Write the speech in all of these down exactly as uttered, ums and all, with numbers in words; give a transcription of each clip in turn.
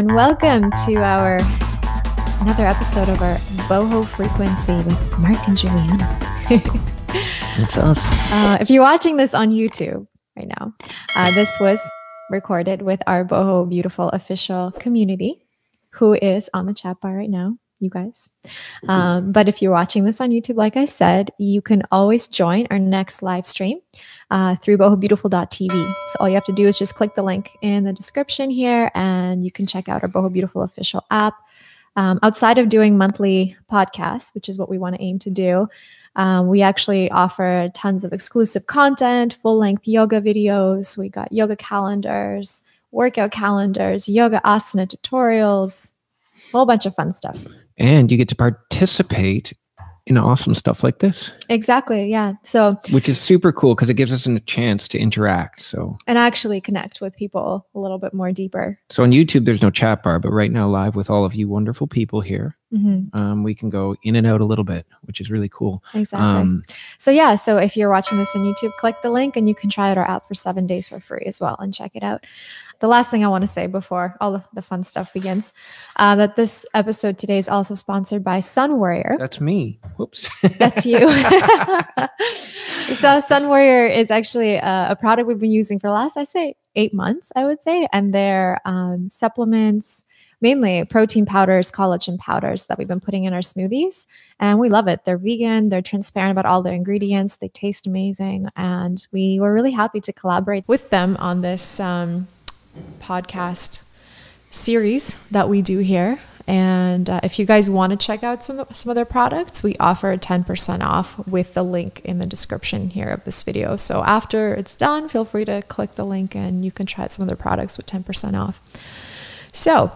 And welcome to our another episode of our Boho Frequency with Mark and Juliana. That's us. Uh, if you're watching this on YouTube right now, uh, this was recorded with our Boho Beautiful official community, who is on the chat bar right now, you guys. Um, but if you're watching this on YouTube, like I said, you can always join our next live stream uh, through boho beautiful dot t v. So all you have to do is just click the link in the description here, and you can check out our Boho Beautiful official app. Um, outside of doing monthly podcasts, which is what we want to aim to do, um, we actually offer tons of exclusive content, full-length yoga videos. We got yoga calendars, workout calendars, yoga asana tutorials, a whole bunch of fun stuff. And you get to participate in awesome stuff like this. Exactly. Yeah. So, which is super cool because it gives us a chance to interact. So, and actually connect with people a little bit more deeper. So on YouTube, there's no chat bar, but right now live with all of you wonderful people here, mm-hmm. um, we can go in and out a little bit, which is really cool. Exactly. Um, so yeah. So if you're watching this on YouTube, click the link and you can try out our app for seven days for free as well and check it out. The last thing I want to say before all of the fun stuff begins, uh, that this episode today is also sponsored by Sun Warrior. That's me. Whoops. That's you. So Sun Warrior is actually a, a product we've been using for the last, I say, eight months, I would say. And they're um, supplements, mainly protein powders, collagen powders that we've been putting in our smoothies. And we love it. They're vegan. They're transparent about all their ingredients. They taste amazing. And we were really happy to collaborate with them on this um podcast series that we do here. And uh, if you guys want to check out some of, some of their products, we offer ten percent off with the link in the description here of this video. So after it's done, feel free to click the link and you can try out some of their products with ten percent off. So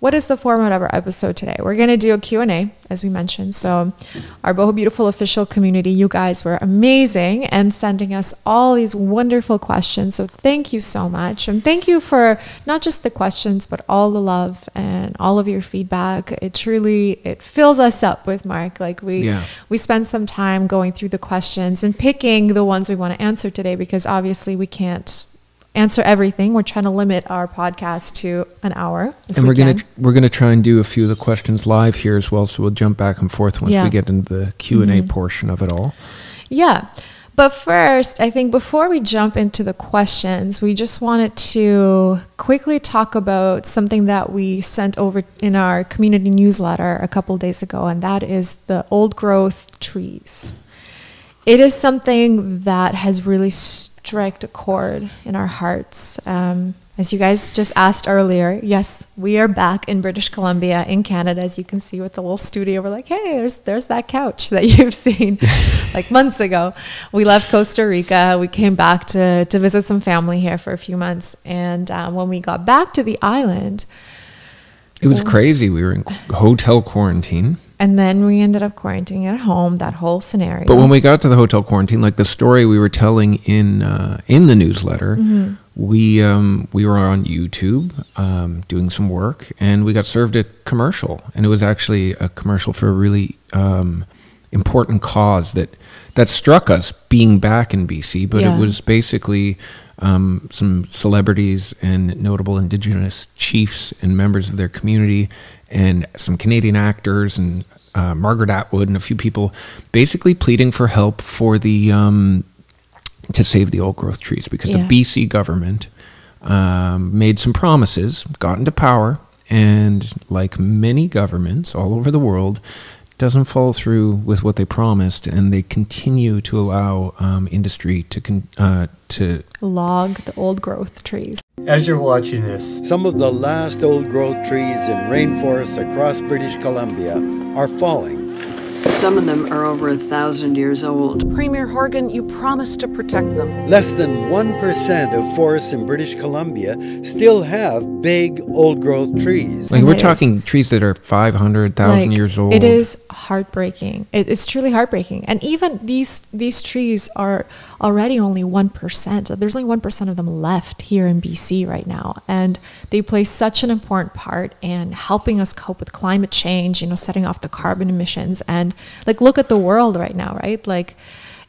what is the format of our episode today? We're going to do a Q and A, as we mentioned. So our Boho Beautiful official community, you guys were amazing and sending us all these wonderful questions. So thank you so much. And thank you for not just the questions, but all the love and all of your feedback. It truly, it fills us up with Mark. Like we, yeah. we spend some time going through the questions and picking the ones we want to answer today, because obviously we can't answer everything. We're trying to limit our podcast to an hour. And we're going to we're going to try and do a few of the questions live here as well, so we'll jump back and forth once yeah. we get into the Q and A mm-hmm. portion of it all. Yeah. But first, I think before we jump into the questions, we just wanted to quickly talk about something that we sent over in our community newsletter a couple of days ago, and that is the old growth trees. It is something that has really striked a chord in our hearts. Um, as you guys just asked earlier, yes, we are back in British Columbia in Canada, as you can see with the little studio. We're like, hey, there's there's that couch that you've seen like months ago. We left Costa Rica. We came back to, to visit some family here for a few months. And um, when we got back to the island, it was crazy. We were in hotel quarantine. And then we ended up quarantining at home, that whole scenario. But when we got to the hotel quarantine, like the story we were telling in uh, in the newsletter, mm-hmm. we um, we were on YouTube um, doing some work, and we got served a commercial. And it was actually a commercial for a really um, important cause that, that struck us being back in B C. But yeah. it was basically um, some celebrities and notable Indigenous chiefs and members of their community, and some Canadian actors and uh, Margaret Atwood and a few people basically pleading for help for the um, to save the old growth trees, because yeah. the B C government um, made some promises, got into power, and like many governments all over the world, doesn't follow through with what they promised, and they continue to allow um, industry to con uh, to log the old growth trees. As you're watching this, some of the last old growth trees in rainforests across British Columbia are falling. Some of them are over a thousand years old. Premier Horgan, you promised to protect them. Less than one percent of forests in British Columbia still have big old growth trees. Like, and we're talking is, trees that are five hundred thousand like, years old. It is heartbreaking. It, it's truly heartbreaking. And even these, these trees are already only one percent. There's only one percent of them left here in B C right now. And they play such an important part in helping us cope with climate change, you know, setting off the carbon emissions. And like, look at the world right now, right? Like,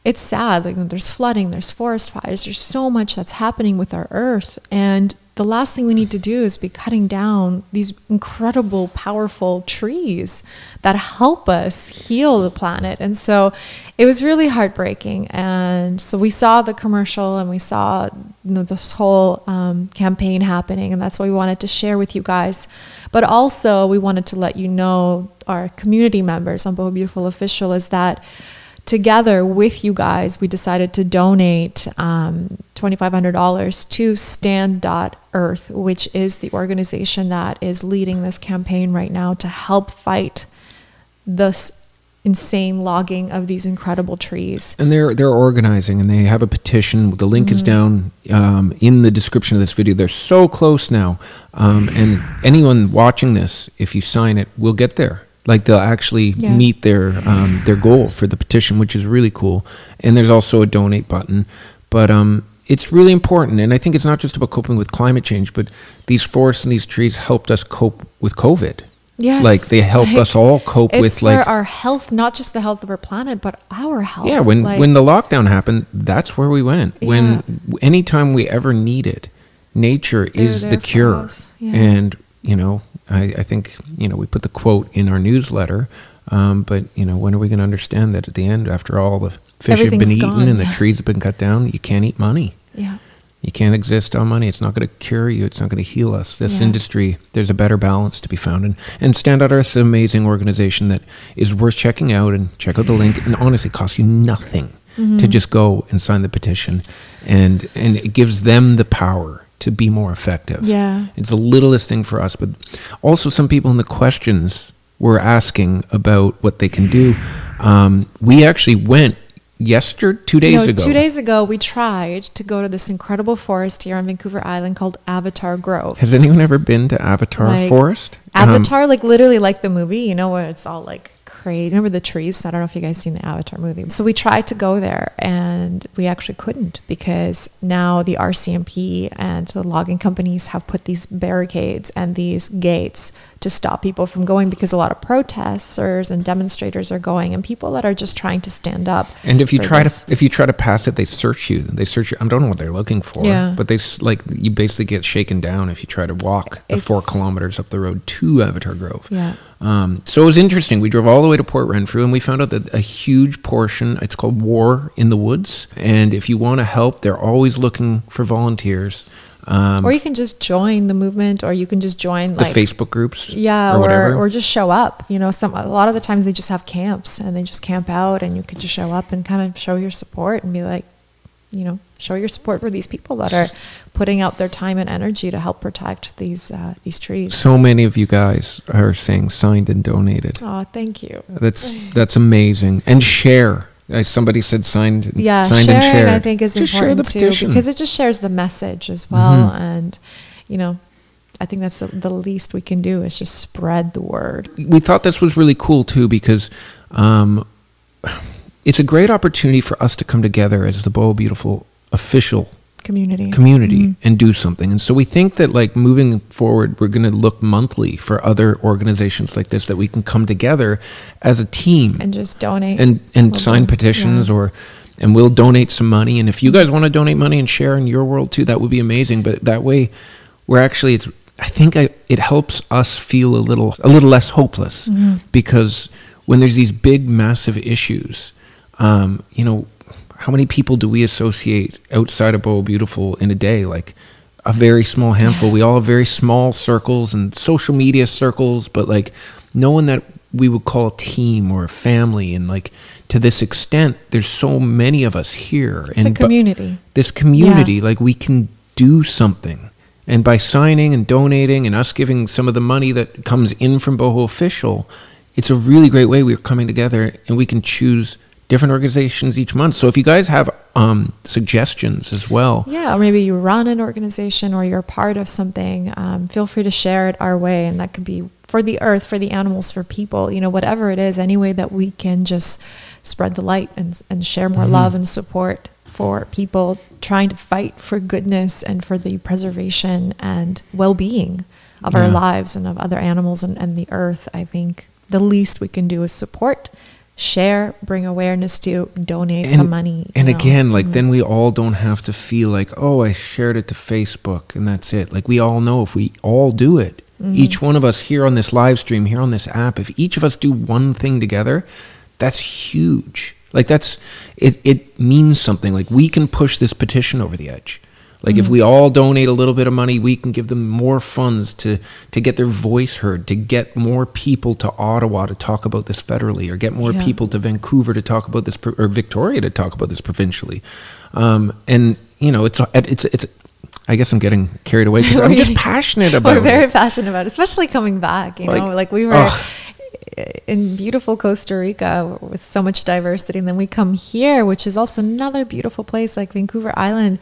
it's sad. Like, there's flooding, there's forest fires, there's so much that's happening with our earth. And the last thing we need to do is be cutting down these incredible, powerful trees that help us heal the planet. And so it was really heartbreaking. And so we saw the commercial and we saw, you know, this whole um, campaign happening. And that's what we wanted to share with you guys. But also we wanted to let you know, our community members on Boho Beautiful Official, is that together with you guys, we decided to donate um, twenty-five hundred dollars to Stand dot Earth, which is the organization that is leading this campaign right now to help fight this insane logging of these incredible trees. And they're, they're organizing, and they have a petition. The link mm-hmm. is down um, in the description of this video. They're so close now. Um, and anyone watching this, if you sign it, will get there. Like, they'll actually yeah. meet their um, their goal for the petition, which is really cool. And there's also a donate button. But um, it's really important. And I think it's not just about coping with climate change, but these forests and these trees helped us cope with COVID. Yes. Like, they help like, us all cope it's with, like, our health, not just the health of our planet, but our health. Yeah, when, like, when the lockdown happened, that's where we went. Yeah. When anytime we ever need it, nature They're is the cure. Yeah. And, you know, I, I think, you know, we put the quote in our newsletter, um, but, you know, when are we going to understand that at the end, after all the fish have been eaten gone. and the trees have been cut down, you can't eat money. Yeah. You can't exist on money. It's not going to cure you. It's not going to heal us. This yeah. industry, there's a better balance to be found. And, and Stand.Earth is an amazing organization that is worth checking out, and check out the link. And honestly, it costs you nothing mm-hmm. to just go and sign the petition, and, and it gives them the power to be more effective. Yeah. It's the littlest thing for us, but also some people in the questions were asking about what they can do. Um, we actually went yesterday, two days no, ago. Two days ago, we tried to go to this incredible forest here on Vancouver Island called Avatar Grove. Has anyone ever been to Avatar like, Forest? Avatar, um, like literally like the movie, you know, where it's all like crazy. Remember the trees? I don't know if you guys seen the Avatar movie. So we tried to go there, and we actually couldn't, because now the R C M P and the logging companies have put these barricades and these gates to stop people from going, because a lot of protesters and demonstrators are going, and people that are just trying to stand up. And if you try this. to if you try to pass it, they search you. They search you. I don't know what they're looking for, yeah. but they like you basically get shaken down if you try to walk the it's, four kilometers up the road to Avatar Grove. Yeah. Um, so it was interesting. We drove all the way to Port Renfrew, and we found out that a huge portion, it's called War in the Woods. And if you want to help, they're always looking for volunteers. Um, or you can just join the movement, or you can just join like the Facebook groups, yeah, or whatever, or, or just show up. You know, some a lot of the times they just have camps, and they just camp out, and you could just show up and kind of show your support and be like, you know, show your support for these people that are putting out their time and energy to help protect these uh, these trees. So many of you guys are saying signed and donated. Oh, thank you. That's that's amazing. And share. As somebody said, signed, yeah, signed and shared. I think is just important too, because it just shares the message as well. Mm-hmm. And, you know, I think that's the, the least we can do is just spread the word. We thought this was really cool too, because um, it's a great opportunity for us to come together as the Boho Beautiful official community community mm-hmm. and do something. And so we think that, like, moving forward, we're going to look monthly for other organizations like this that we can come together as a team and just donate and and we'll sign do. petitions yeah. or and we'll donate some money. And if you guys want to donate money and share in your world too, that would be amazing. But that way we're actually it's I think I, it helps us feel a little a little less hopeless, mm-hmm. because when there's these big massive issues, um you know, how many people do we associate outside of Boho Beautiful in a day? Like a very small handful. We all have very small circles and social media circles, but like no one that we would call a team or a family. And like to this extent, there's so many of us here. It's and a community. This community, yeah. like we can do something. And by signing and donating and us giving some of the money that comes in from Boho Official, it's a really great way we're coming together, and we can choose different organizations each month. So if you guys have um, suggestions as well. Yeah, or maybe you run an organization or you're part of something, um, feel free to share it our way. And that could be for the earth, for the animals, for people, you know, whatever it is, any way that we can just spread the light and, and share more mm-hmm. love and support for people trying to fight for goodness and for the preservation and well-being of yeah. our lives and of other animals and, and the earth. I think the least we can do is support share, bring awareness to, donate and, some money. And know. again, like, mm-hmm. then we all don't have to feel like, oh, I shared it to Facebook and that's it. Like, we all know if we all do it, mm-hmm. each one of us here on this live stream, here on this app, if each of us do one thing together, that's huge. Like, that's, it, it means something. Like, we can push this petition over the edge. Like, mm-hmm. if we all donate a little bit of money, we can give them more funds to, to get their voice heard, to get more people to Ottawa to talk about this federally, or get more yeah. people to Vancouver to talk about this, or Victoria to talk about this provincially. Um, and, you know, it's, it's, it's, I guess I'm getting carried away because I'm just passionate about it. We're very it. passionate about it, especially coming back, you like, know, like we were... Ugh. in beautiful Costa Rica with so much diversity, and then we come here, which is also another beautiful place, like Vancouver Island,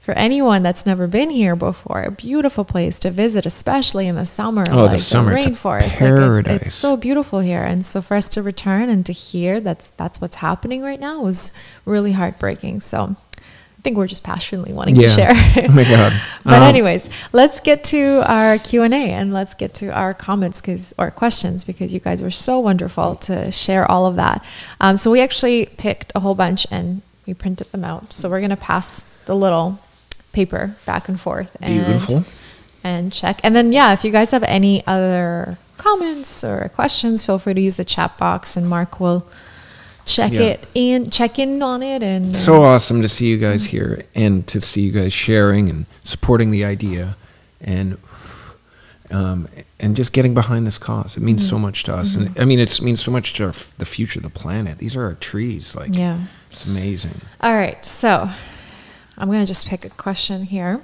for anyone that's never been here before, a beautiful place to visit, especially in the summer. Oh, like the summer, the rainforest. It's a paradise. Like it's, it's so beautiful here. And so for us to return and to hear that's that's what's happening right now was really heartbreaking. So I think we're just passionately wanting yeah. to share. Oh my God. But um, anyways, let's get to our Q and A and let's get to our comments because or questions because you guys were so wonderful to share all of that. Um, so we actually picked a whole bunch and we printed them out. So we're going to pass the little paper back and forth and, Beautiful. and check. And then, yeah, if you guys have any other comments or questions, feel free to use the chat box and Mark will... check yeah. it in check in on it and so awesome to see you guys here and to see you guys sharing and supporting the idea and um and just getting behind this cause. It means mm-hmm. so much to us mm-hmm. and I mean it's means so much to our, the future of the planet. These are our trees, like yeah it's amazing. All right, so I'm gonna just pick a question here.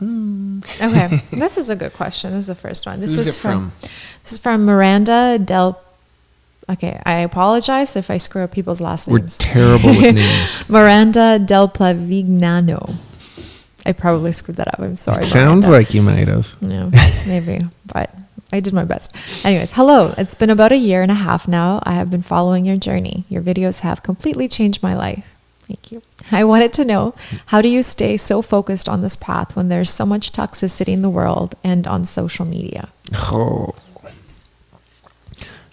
Hmm. Okay, this is a good question. This is the first one. This Who's is from, from this is from Miranda Del. Okay, I apologize if I screw up people's last We're names. We're terrible with names. Miranda Del Plavignano. I probably screwed that up. I'm sorry. It sounds Miranda. like you might have. No, maybe, but I did my best. Anyways, hello. It's been about a year and a half now. I have been following your journey. Your videos have completely changed my life. Thank you. I wanted to know, how do you stay so focused on this path when there's so much toxicity in the world and on social media? Oh.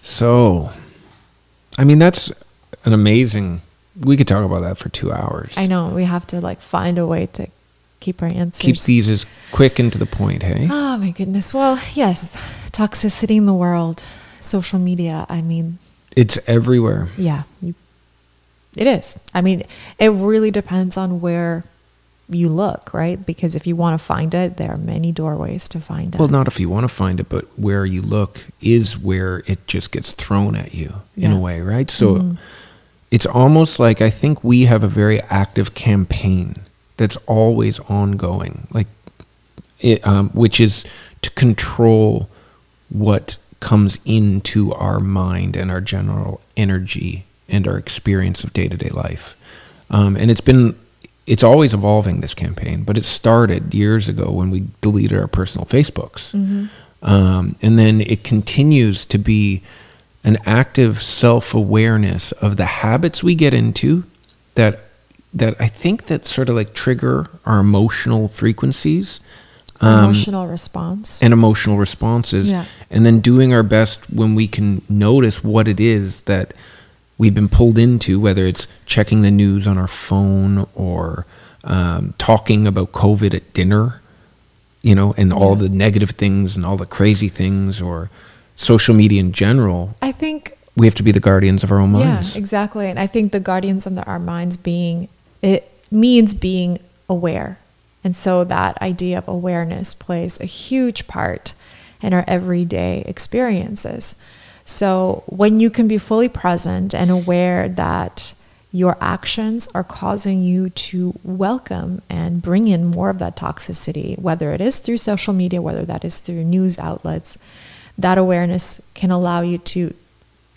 So, I mean, that's an amazing, we could talk about that for two hours. I know, we have to like find a way to keep our answers. Keep these as quick and to the point, hey? Oh my goodness. Well, yes, toxicity in the world, social media, I mean. It's everywhere. Yeah, you It is. I mean, it really depends on where you look, right? Because if you want to find it, there are many doorways to find it. Well, not if you want to find it, but where you look is where it just gets thrown at you in yeah. a way, right? So mm-hmm. it's almost like I think we have a very active campaign that's always ongoing, like it, um, which is to control what comes into our mind and our general energy and our experience of day-to-day life. Um, and it's been, it's always evolving, this campaign, but it started years ago when we deleted our personal Facebooks. Mm-hmm. Um, and then it continues to be an active self-awareness of the habits we get into that, that I think that sort of like trigger our emotional frequencies. Um, emotional response. And emotional responses. Yeah. And then doing our best when we can notice what it is that we've been pulled into, whether it's checking the news on our phone or um, talking about COVID at dinner, you know, and yeah. all the negative things and all the crazy things, or social media in general. I think we have to be the guardians of our own minds. Yeah, exactly. And I think the guardians of the, our minds being, it means being aware. And so that idea of awareness plays a huge part in our everyday experiences. So when you can be fully present and aware that your actions are causing you to welcome and bring in more of that toxicity, whether it is through social media, whether that is through news outlets, that awareness can allow you to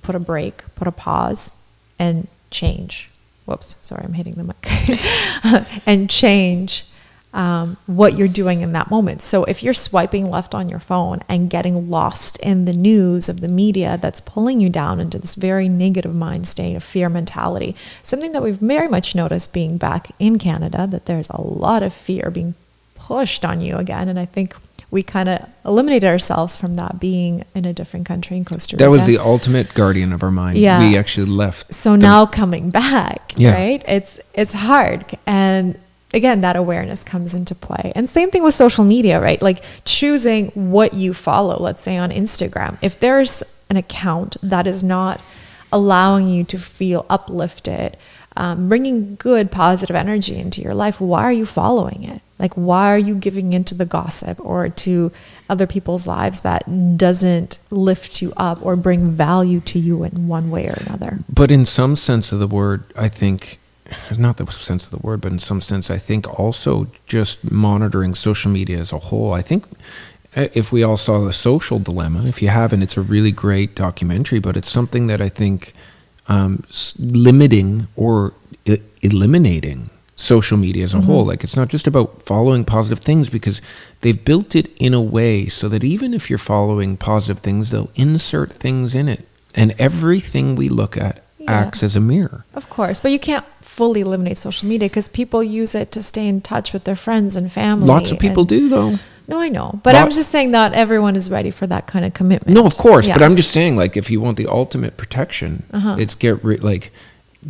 put a break, put a pause, and change. Whoops, sorry, I'm hitting the mic. And change um, what you're doing in that moment. So if you're swiping left on your phone and getting lost in the news of the media that's pulling you down into this very negative mind state of fear mentality, something that we've very much noticed being back in Canada, that there's a lot of fear being pushed on you again. And I think we kind of eliminated ourselves from that, being in a different country in Costa Rica. That was the ultimate guardian of our mind. Yeah. We actually left. So them. Now coming back, yeah. right? It's, it's hard. And again, that awareness comes into play. And same thing with social media, right? Like choosing what you follow, let's say on Instagram. If there's an account that is not allowing you to feel uplifted, Um, bringing good positive energy into your life, why are you following it? Like, why are you giving into the gossip or to other people's lives that doesn't lift you up or bring value to you in one way or another? But in some sense of the word, I think, not the sense of the word, but in some sense, I think also just monitoring social media as a whole. I think if we all saw The Social Dilemma, if you haven't, it's a really great documentary, but it's something that I think Um, limiting or e eliminating social media as a mm-hmm. whole. Like, it's not just about following positive things, because they've built it in a way so that even if you're following positive things, they'll insert things in it. And everything we look at yeah. acts as a mirror. Of course, but you can't fully eliminate social media because people use it to stay in touch with their friends and family. Lots of people do, though. No, I know. But Not, I'm just saying not everyone is ready for that kind of commitment. No, of course. Yeah. But I'm just saying, like, if you want the ultimate protection, uh-huh. it's get rid, like,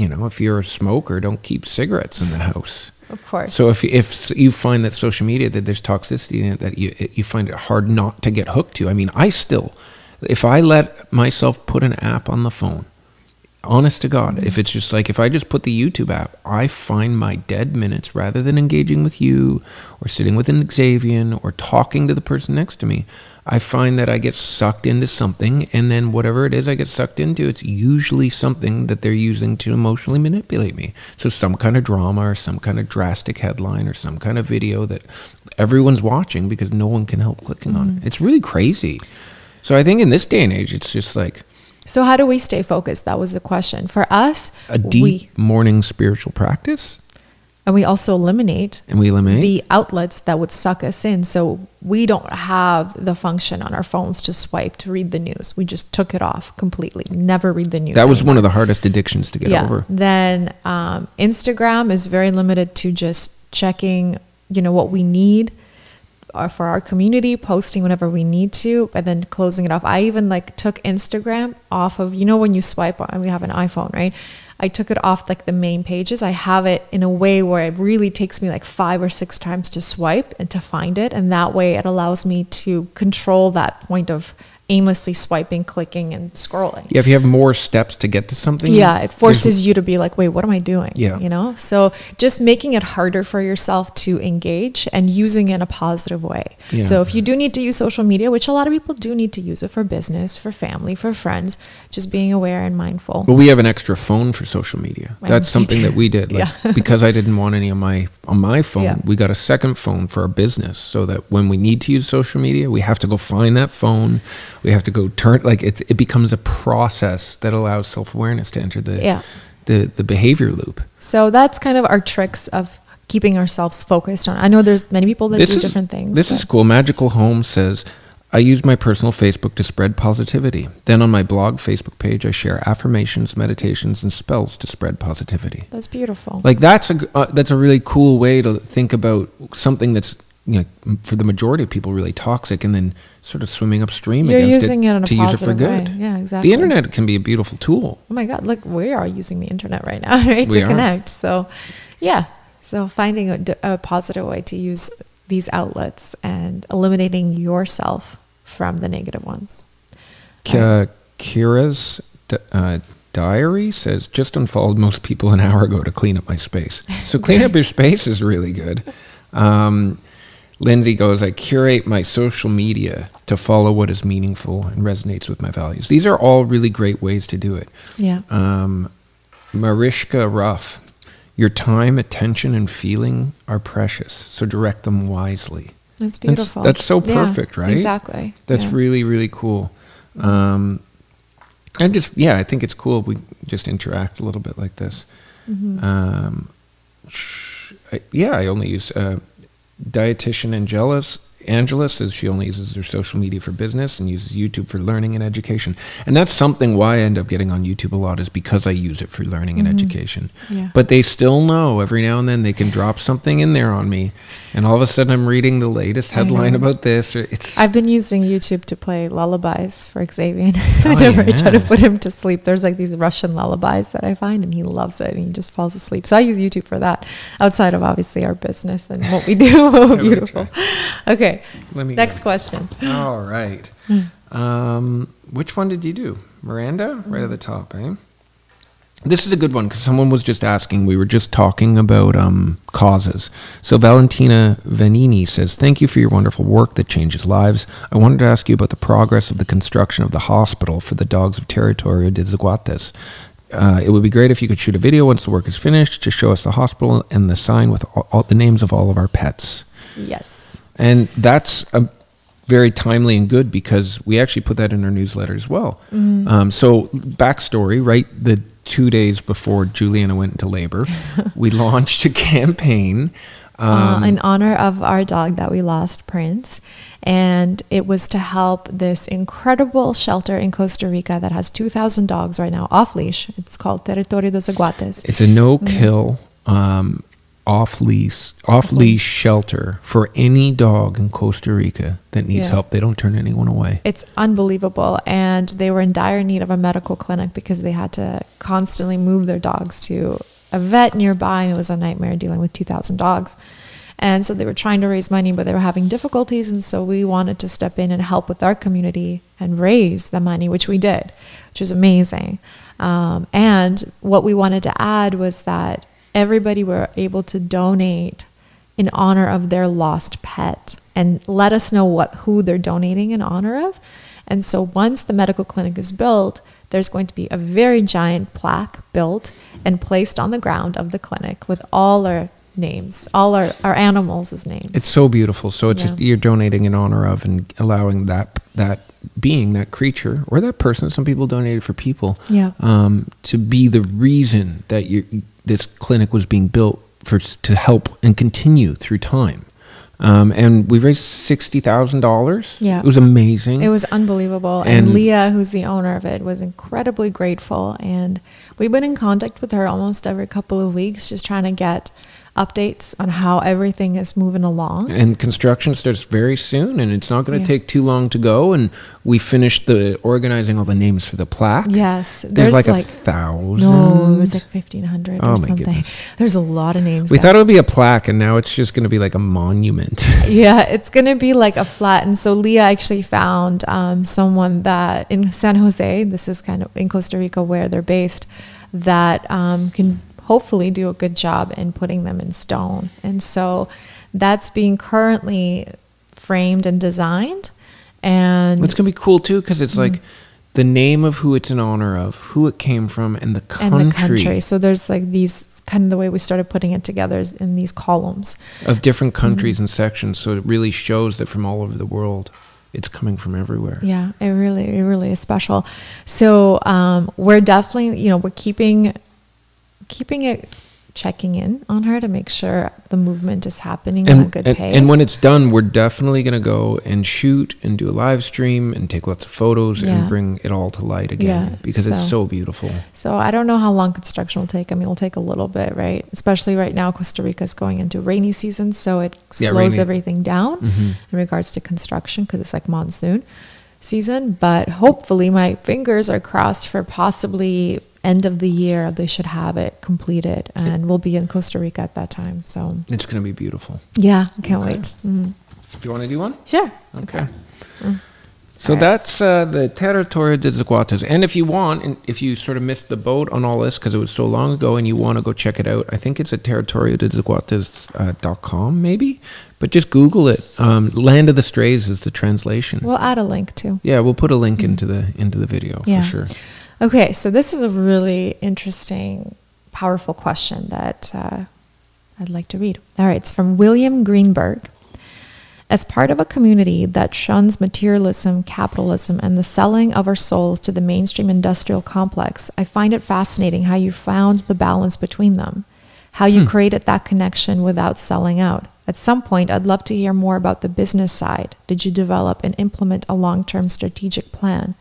you know, if you're a smoker, don't keep cigarettes in the house. Of course. So if, if you find that social media, that there's toxicity in it, that you, you find it hard not to get hooked to. I mean, I still, if I let myself put an app on the phone, honest to God, mm-hmm. if it's just like, if I just put the YouTube app, I find my dead minutes rather than engaging with you or sitting with an Xavier or talking to the person next to me. I find that I get sucked into something, and then whatever it is I get sucked into, it's usually something that they're using to emotionally manipulate me. So some kind of drama or some kind of drastic headline or some kind of video that everyone's watching because no one can help clicking mm-hmm. on it. It's really crazy. So I think in this day and age, it's just like, so how do we stay focused? That was the question. For us, a deep we, morning spiritual practice. And we also eliminate, and we eliminate the outlets that would suck us in. So we don't have the function on our phones to swipe, to read the news. We just took it off completely. Never read the news. That was anymore. One of the hardest addictions to get yeah. over. Then um, Instagram is very limited to just checking, you know, what we need for our community, posting whenever we need to, and then closing it off. I even like took Instagram off of, you know, when you swipe on, we have an iPhone, right? I took it off like the main pages. I have it in a way where it really takes me like five or six times to swipe and to find it. And that way it allows me to control that point of aimlessly swiping, clicking, and scrolling. Yeah, if you have more steps to get to something. Yeah, it forces you to be like, wait, what am I doing? Yeah. You know? So just making it harder for yourself to engage and using it in a positive way. Yeah. So if you do need to use social media, which a lot of people do need to use it for business, for family, for friends, just being aware and mindful. Well, we have an extra phone for social media. And that's something that we did. Like, yeah. because I didn't want any on my, on my phone, yeah. we got a second phone for our business so that when we need to use social media, we have to go find that phone. We have to go turn, like it, it becomes a process that allows self-awareness to enter the, yeah. the the behavior loop. So that's kind of our tricks of keeping ourselves focused on. I know there's many people that this do is, different things. This but. is cool. Magical Home says, I use my personal Facebook to spread positivity. Then on my blog Facebook page, I share affirmations, meditations, and spells to spread positivity. That's beautiful. Like that's a, uh, that's a really cool way to think about something that's, you know, for the majority of people really toxic, and then sort of swimming upstream You're against using it, it to use it for good. Way. Yeah, exactly. The internet can be a beautiful tool. Oh my God, look, we are using the internet right now, right? We to are. connect. So yeah, so finding a, a positive way to use these outlets and eliminating yourself from the negative ones. Uh, Kira's uh, diary says, just unfollowed most people an hour ago to clean up my space. So clean up your space is really good. Um, Lindsay goes, I curate my social media to follow what is meaningful and resonates with my values. These are all really great ways to do it. Yeah. Um, Mariska Ruff, your time, attention, and feeling are precious, so direct them wisely. That's beautiful. That's, that's so perfect, yeah, right? Exactly. That's yeah. really, really cool. Um, and just, yeah, I think it's cool if we just interact a little bit like this. Mm-hmm. um, I, yeah, I only use... Uh, Dietitian Angela's Angela says she only uses her social media for business and uses YouTube for learning and education. And that's something why I end up getting on YouTube a lot, is because I use it for learning mm-hmm. and education. Yeah. But they still know every now and then they can drop something in there on me. And all of a sudden I'm reading the latest headline about this. Or it's I've been using YouTube to play lullabies for Xavier. Oh, Whenever yeah. I try to put him to sleep, there's like these Russian lullabies that I find and he loves it and he just falls asleep. So I use YouTube for that outside of obviously our business and what we do. Oh, beautiful. Okay. Let me Next go. question. All right. Um, which one did you do? Miranda? Right at the top, eh? This is a good one because someone was just asking. We were just talking about um, causes. So Valentina Venini says, thank you for your wonderful work that changes lives. I wanted to ask you about the progress of the construction of the hospital for the dogs of Territorio de Zaguates. Uh, it would be great if you could shoot a video once the work is finished to show us the hospital and the sign with all, all the names of all of our pets. Yes. And that's a very timely and good because we actually put that in our newsletter as well. Mm-hmm. Um, so backstory, right? The two days before Juliana went into labor, we launched a campaign. Um, uh, in honor of our dog that we lost, Prince. And it was to help this incredible shelter in Costa Rica that has two thousand dogs right now off leash. It's called Territorio de Zaguates. It's a no-kill um off leash off leash shelter for any dog in Costa Rica that needs yeah. help. They don't turn anyone away. It's unbelievable, and they were in dire need of a medical clinic because they had to constantly move their dogs to a vet nearby, and it was a nightmare dealing with two thousand dogs. And so they were trying to raise money, but they were having difficulties, and so we wanted to step in and help with our community and raise the money, which we did, which was amazing. Um, and what we wanted to add was that everybody were able to donate in honor of their lost pet and let us know what who they're donating in honor of. And so once the medical clinic is built, there's going to be a very giant plaque built and placed on the ground of the clinic with all our names, all our, our animals' names. It's so beautiful. So it's yeah. just, you're donating in honor of and allowing that that being, that creature or that person, some people donated for people, yeah. um, to be the reason that you this clinic was being built for to help and continue through time. Um, and we raised sixty thousand dollars. Yeah. It was amazing. It was unbelievable. And, and Leah, who's the owner of it, was incredibly grateful. And we've been in contact with her almost every couple of weeks, just trying to get updates on how everything is moving along. And construction starts very soon, and it's not going to yeah. take too long to go. And we finished the organizing all the names for the plaque. Yes, there's, there's like, like a thousand. No, it was like fifteen hundred oh or something. Goodness. There's a lot of names. We guys. thought it would be a plaque, and now it's just going to be like a monument. Yeah, it's going to be like a flat. And so Leah actually found um, someone that in San Jose, this is kind of in Costa Rica where they're based, that um, can hopefully do a good job in putting them in stone. And so that's being currently framed and designed. And it's going to be cool too, because it's mm-hmm. like the name of who it's in honor of, who it came from, and the country. And the country. So there's like these, kind of the way we started putting it together is in these columns. Of different countries mm-hmm. and sections. So it really shows that from all over the world, it's coming from everywhere. Yeah, it really, it really is special. So um, we're definitely, you know, we're keeping... keeping it checking in on her to make sure the movement is happening and, on a good and, pace. And when it's done, we're definitely going to go and shoot and do a live stream and take lots of photos yeah. and bring it all to light again yeah, because so. it's so beautiful. So I don't know how long construction will take. I mean, it'll take a little bit, right? Especially right now, Costa Rica is going into rainy season, so it yeah, slows rainy. everything down mm-hmm. in regards to construction because it's like monsoon season. But hopefully, my fingers are crossed for possibly end of the year they should have it completed, and we'll be in Costa Rica at that time. So it's gonna be beautiful. Yeah, I can't okay. wait. Mm. Do you want to do one? Sure. Okay. okay. Mm. So right. that's uh, the Territorio de Zaguates. And if you want, and if you sort of missed the boat on all this because it was so long ago, and you want to go check it out, I think it's at territorio de zaguates dot com uh, maybe. But just Google it. Um, Land of the Strays is the translation. We'll add a link too. Yeah, we'll put a link mm. into the into the video yeah. for sure. Okay, so this is a really interesting, powerful question that uh, I'd like to read. All right, it's from William Greenberg. As part of a community that shuns materialism, capitalism, and the selling of our souls to the mainstream industrial complex, I find it fascinating how you found the balance between them. how you hmm. created that connection without selling out. At some point, I'd love to hear more about the business side. Did you develop and implement a long-term strategic plan?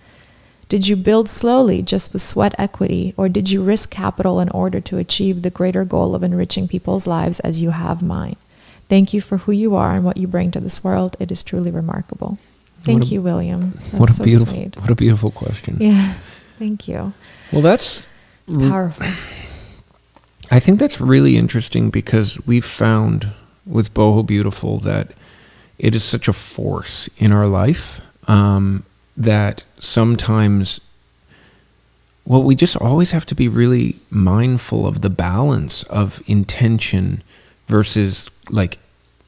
Did you build slowly just with sweat equity, or did you risk capital in order to achieve the greater goal of enriching people's lives as you have mine? Thank you for who you are and what you bring to this world. It is truly remarkable. Thank what you, a, William. That's what a so beautiful, sweet. What a beautiful question. Yeah, thank you. Well, that's... It's powerful. I think that's really interesting because we've found with Boho Beautiful that it is such a force in our life um, that sometimes, well, we just always have to be really mindful of the balance of intention versus like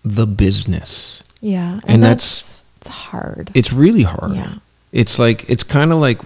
the business. Yeah. And, and that's, that's it's hard. It's really hard. Yeah. It's like, it's kind of like,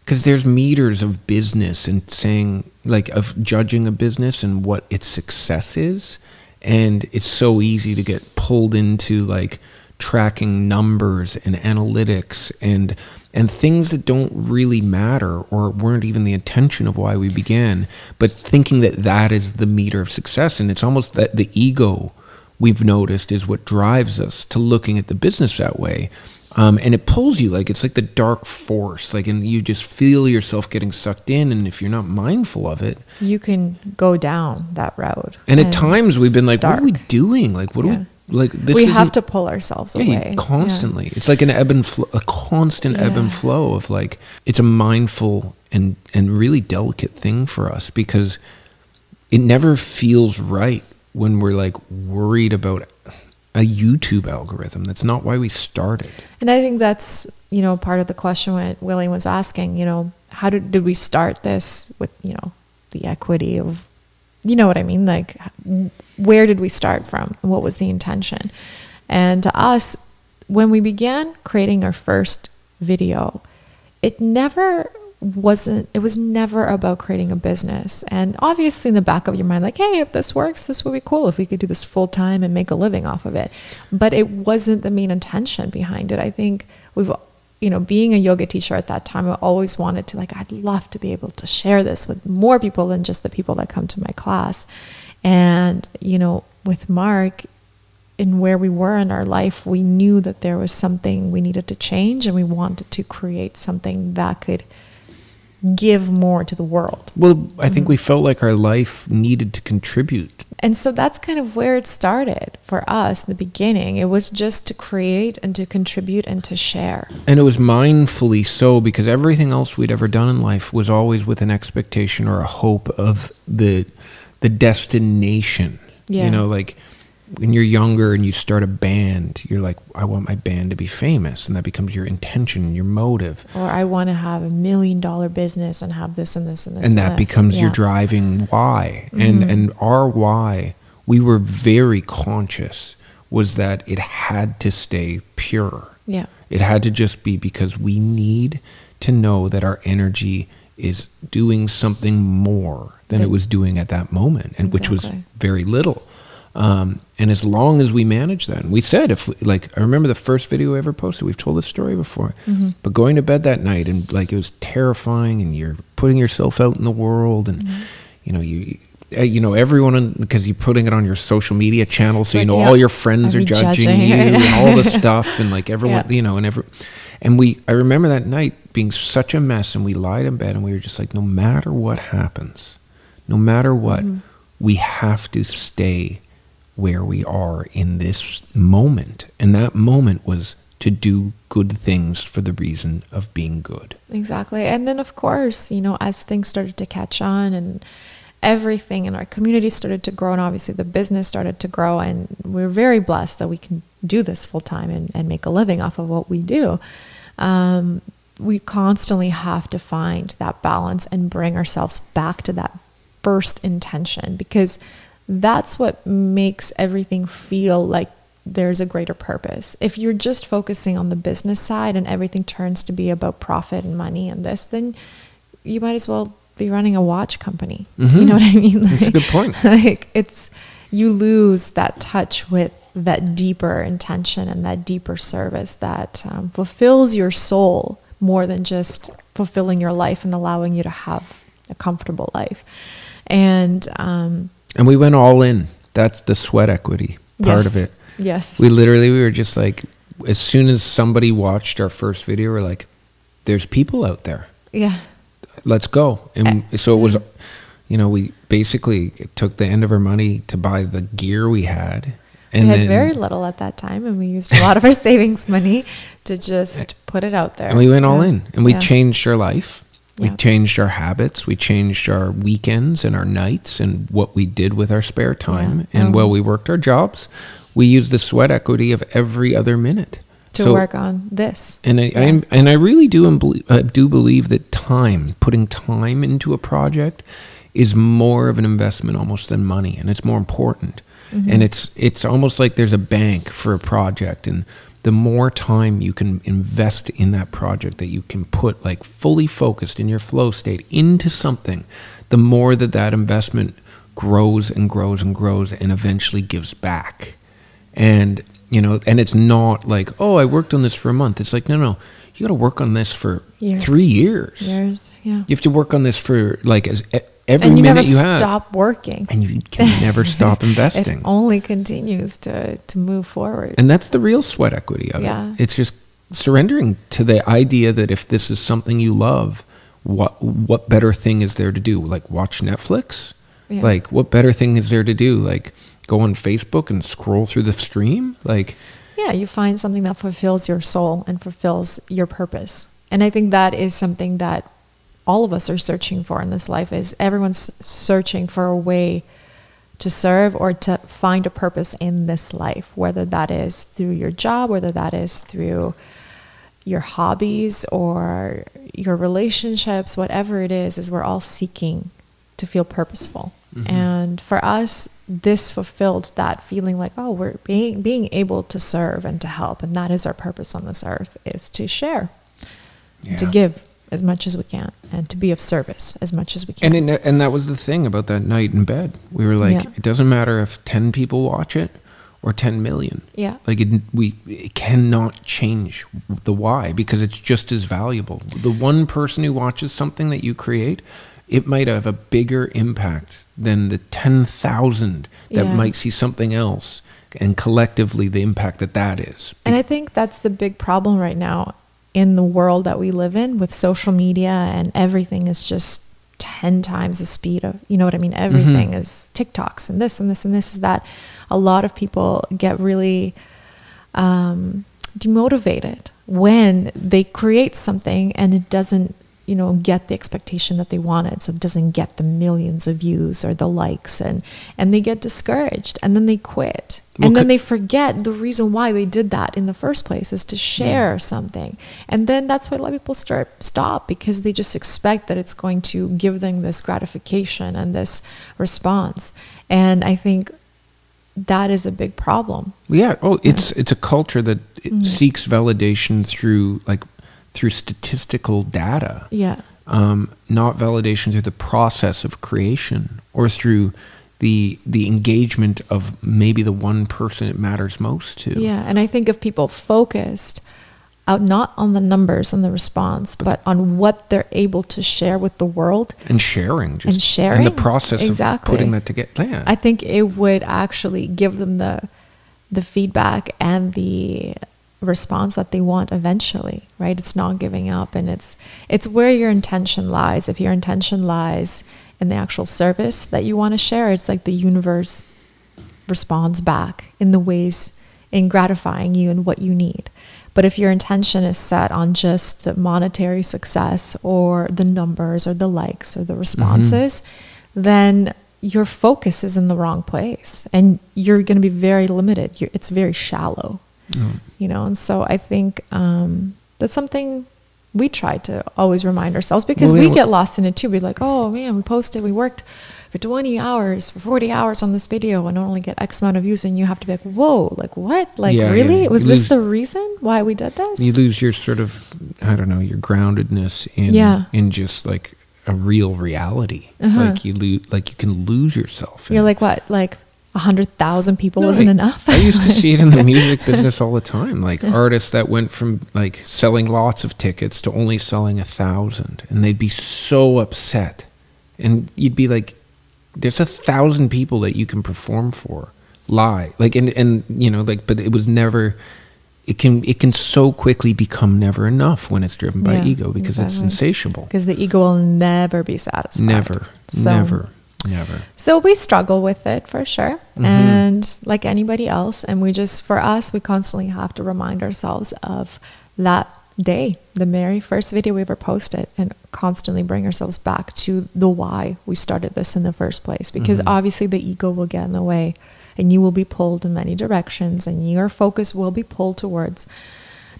because there's meters of business and saying like of judging a business and what its success is. And it's so easy to get pulled into like tracking numbers and analytics and and things that don't really matter or weren't even the intention of why we began, but thinking that that is the meter of success. And it's almost that the ego, we've noticed, is what drives us to looking at the business that way. Um, and it pulls you, like it's like the dark force, like, and you just feel yourself getting sucked in. And if you're not mindful of it, you can go down that road. And, and at times we've been like, dark. What are we doing? Like, what yeah. do we, like this We have to pull ourselves yeah, away. Constantly. Yeah. It's like an ebb and flow, a constant yeah. ebb and flow of like, it's a mindful and, and really delicate thing for us because it never feels right when we're like worried about a YouTube algorithm. That's not why we started. And I think that's, you know, part of the question when William was asking, you know, how did, did we start this with, you know, the equity of, you know what I mean? Like, where did we start from? And what was the intention? And to us, when we began creating our first video, it never wasn't, it was never about creating a business. And obviously in the back of your mind, like, hey, if this works, this would be cool if we could do this full time and make a living off of it. But it wasn't the main intention behind it. I think we've, you know, being a yoga teacher at that time, I always wanted to, like, I'd love to be able to share this with more people than just the people that come to my class. And, you know, with Mark and where we were in our life, we knew that there was something we needed to change and we wanted to create something that could give more to the world. Well, I think mm-hmm. we felt like our life needed to contribute. And so that's kind of where it started for us in the beginning. It was just to create and to contribute and to share. And it was mindfully so because everything else we'd ever done in life was always with an expectation or a hope of the the destination. Yeah. You know, like when you're younger and you start a band, you're like, I want my band to be famous. And that becomes your intention, your motive. Or I want to have a million dollar business and have this and this and this. And, and that this. becomes yeah. your driving why. Mm-hmm. And, and our why, we were very conscious, was that it had to stay pure. Yeah. It had to just be because we need to know that our energy is doing something more than the, it was doing at that moment, and exactly. which was very little. Um, and as long as we manage that, and we said, if we, like, I remember the first video we ever posted, we've told this story before, mm-hmm. but going to bed that night and like, it was terrifying and you're putting yourself out in the world and, mm-hmm. you know, you, you know, everyone, because you're putting it on your social media channel. So, but, you know, yeah, all your friends I'll are judging, judging you and all this stuff and like everyone, yeah. you know, and every, and we, I remember that night being such a mess and we lied in bed and we were just like, no matter what happens, no matter what, mm-hmm. we have to stay where we are in this moment. And that moment was to do good things for the reason of being good. Exactly. And then of course, you know, as things started to catch on and everything in our community started to grow and obviously the business started to grow and we're very blessed that we can do this full time and, and make a living off of what we do. Um, we constantly have to find that balance and bring ourselves back to that first intention because that's what makes everything feel like there's a greater purpose. If you're just focusing on the business side and everything turns to be about profit and money and this, then you might as well be running a watch company. Mm-hmm. You know what I mean? Like, that's a good point. Like it's, you lose that touch with that deeper intention and that deeper service that um, fulfills your soul more than just fulfilling your life and allowing you to have a comfortable life. And, um, And we went all in. That's the sweat equity part yes. of it. Yes. We literally, we were just like, as soon as somebody watched our first video, we're like, there's people out there. Yeah. Let's go. And uh, so it was, you know, we basically took the end of our money to buy the gear we had. And we had then, very little at that time, and we used a lot of our savings money to just put it out there. And we went all in, and we yeah. changed our life. We yeah. changed our habits. We changed our weekends and our nights and what we did with our spare time. Yeah. And oh. while we worked our jobs, we used the sweat equity of every other minute to so, work on this. And I, yeah. I am, and I really do I do believe that time, putting time into a project, is more of an investment almost than money, and it's more important. Mm-hmm. And it's it's almost like there's a bank for a project, and the more time you can invest in that project that you can put like fully focused in your flow state into something, the more that that investment grows and grows and grows and eventually gives back. And, you know, and it's not like, oh, I worked on this for a month. It's like, no, no, you got to work on this for years. three years. Years, yeah. You have to work on this for like as every and you minute never you have. Stop working. And you can never stop investing. It only continues to, to move forward. And that's the real sweat equity of yeah. it. It's just surrendering to the idea that if this is something you love, what what better thing is there to do? Like watch Netflix? Yeah. Like what better thing is there to do? Like go on Facebook and scroll through the stream? Like yeah, you find something that fulfills your soul and fulfills your purpose. And I think that is something that all of us are searching for in this life, is everyone's searching for a way to serve or to find a purpose in this life, whether that is through your job, whether that is through your hobbies or your relationships, whatever it is, is we're all seeking to feel purposeful. Mm-hmm. And for us, this fulfilled that feeling like, oh, we're being, being able to serve and to help. And that is our purpose on this earth, is to share, yeah. to give as much as we can, and to be of service as much as we can. And, it, and that was the thing about that night in bed. We were like, yeah. it doesn't matter if ten people watch it or ten million. Yeah. Like it, we it cannot change the why, because it's just as valuable. The one person who watches something that you create, it might have a bigger impact than the ten thousand that yeah. might see something else, and collectively the impact that that is. And I think that's the big problem right now in the world that we live in, with social media, and everything is just ten times the speed of, you know what I mean? Everything mm-hmm. is TikToks and this and this and this is that. A lot of people get really um, demotivated when they create something and it doesn't, you know, get the expectation that they wanted. So it doesn't get the millions of views or the likes, and, and they get discouraged, and then they quit. Well, and then they forget the reason why they did that in the first place, is to share yeah. something. And then that's why a lot of people start, stop, because they just expect that it's going to give them this gratification and this response. And I think that is a big problem. Yeah. Oh, yeah. it's, it's a culture that it mm-hmm. seeks validation through like, through statistical data, yeah, um, not validation through the process of creation, or through the the engagement of maybe the one person it matters most to. Yeah, and I think if people focused out not on the numbers and the response, but, but on what they're able to share with the world, and sharing, just, and sharing, and the process exactly. of putting that together. Yeah. I think it would actually give them the the feedback and the response that they want eventually, right? It's not giving up, and it's it's where your intention lies. If your intention lies in the actual service that you want to share, it's like the universe responds back in the ways in gratifying you and what you need. But if your intention is set on just the monetary success or the numbers or the likes or the responses, mm-hmm. then your focus is in the wrong place, and you're going to be very limited. You're, it's very shallow. Mm. You know, and so I think um, that's something we try to always remind ourselves, because well, we, we get lost in it too. We're like, oh man, we posted, we worked for twenty hours, for forty hours on this video, and only get X amount of views, and you have to be like, whoa, like what? Like yeah, really? Yeah. Was you this lose, the reason why we did this? You lose your sort of, I don't know, your groundedness in yeah. in just like a real reality. Uh-huh. Like you lose, like you can lose yourself. You're like what? Like A hundred thousand people no, wasn't I, enough. I used to see it in the music business all the time. Like yeah. artists that went from like selling lots of tickets to only selling a thousand, and they'd be so upset. And you'd be like, there's a thousand people that you can perform for live, like, and and you know, like, but it was never. It can it can so quickly become never enough when it's driven by yeah, ego because exactly. it's insatiable. Because the ego will never be satisfied. Never, so, never, never. So we struggle with it for sure, mm-hmm. and like anybody else. And we just, for us, we constantly have to remind ourselves of that day, the very first video we ever posted, and constantly bring ourselves back to the why we started this in the first place. Because mm-hmm. obviously the ego will get in the way. And you will be pulled in many directions, and your focus will be pulled towards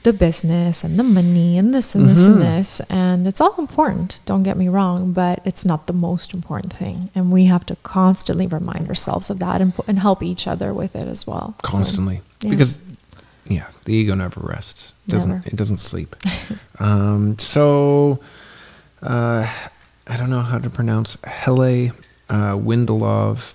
the business and the money and this and this mm-hmm. and this. And it's all important, don't get me wrong, but it's not the most important thing. And we have to constantly remind ourselves of that and, and help each other with it as well. Constantly. So, yeah. Because, yeah, the ego never rests. It doesn't, never. It doesn't sleep. um, so, uh, I don't know how to pronounce Hele uh, Windelov.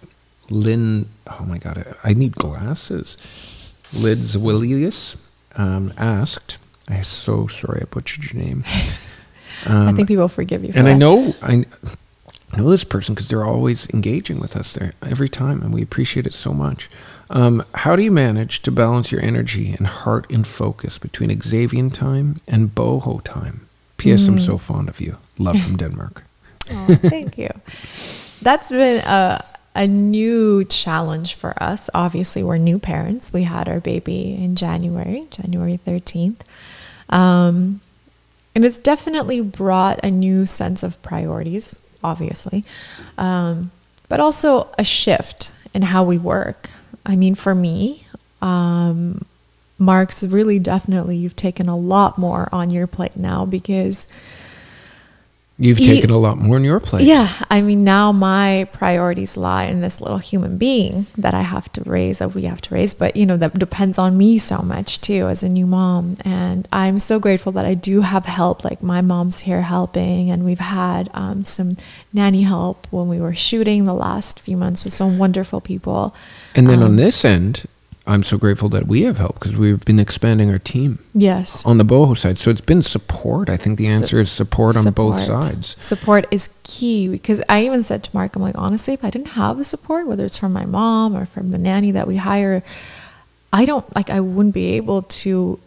Lynn, oh my God, I need glasses. Lids Willius um, asked, I'm so sorry I butchered your name. Um, I think people forgive you for and that. I know, I know this person because they're always engaging with us there every time, and we appreciate it so much. Um, how do you manage to balance your energy and heart and focus between Xavian time and boho time? P S. Mm. I'm so fond of you. Love from Denmark. Oh, thank you. That's been a... Uh, a new challenge for us. Obviously, we're new parents. We had our baby in January, January thirteenth. Um, and it's definitely brought a new sense of priorities, obviously, um, but also a shift in how we work. I mean, for me, um, Mark's really definitely, you've taken a lot more on your plate now because You've taken you, a lot more on your plate. Yeah. I mean, now my priorities lie in this little human being that I have to raise, that we have to raise, but you know, that depends on me so much too, as a new mom. And I'm so grateful that I do have help. Like my mom's here helping, and we've had um, some nanny help when we were shooting the last few months with some wonderful people. And then um, on this end, I'm so grateful that we have help because we've been expanding our team. Yes. On the boho side. So it's been support. I think the answer Su- is support, support on both sides. Support is key because I even said to Mark, I'm like, honestly, if I didn't have the support, whether it's from my mom or from the nanny that we hire, I don't like, I wouldn't be able to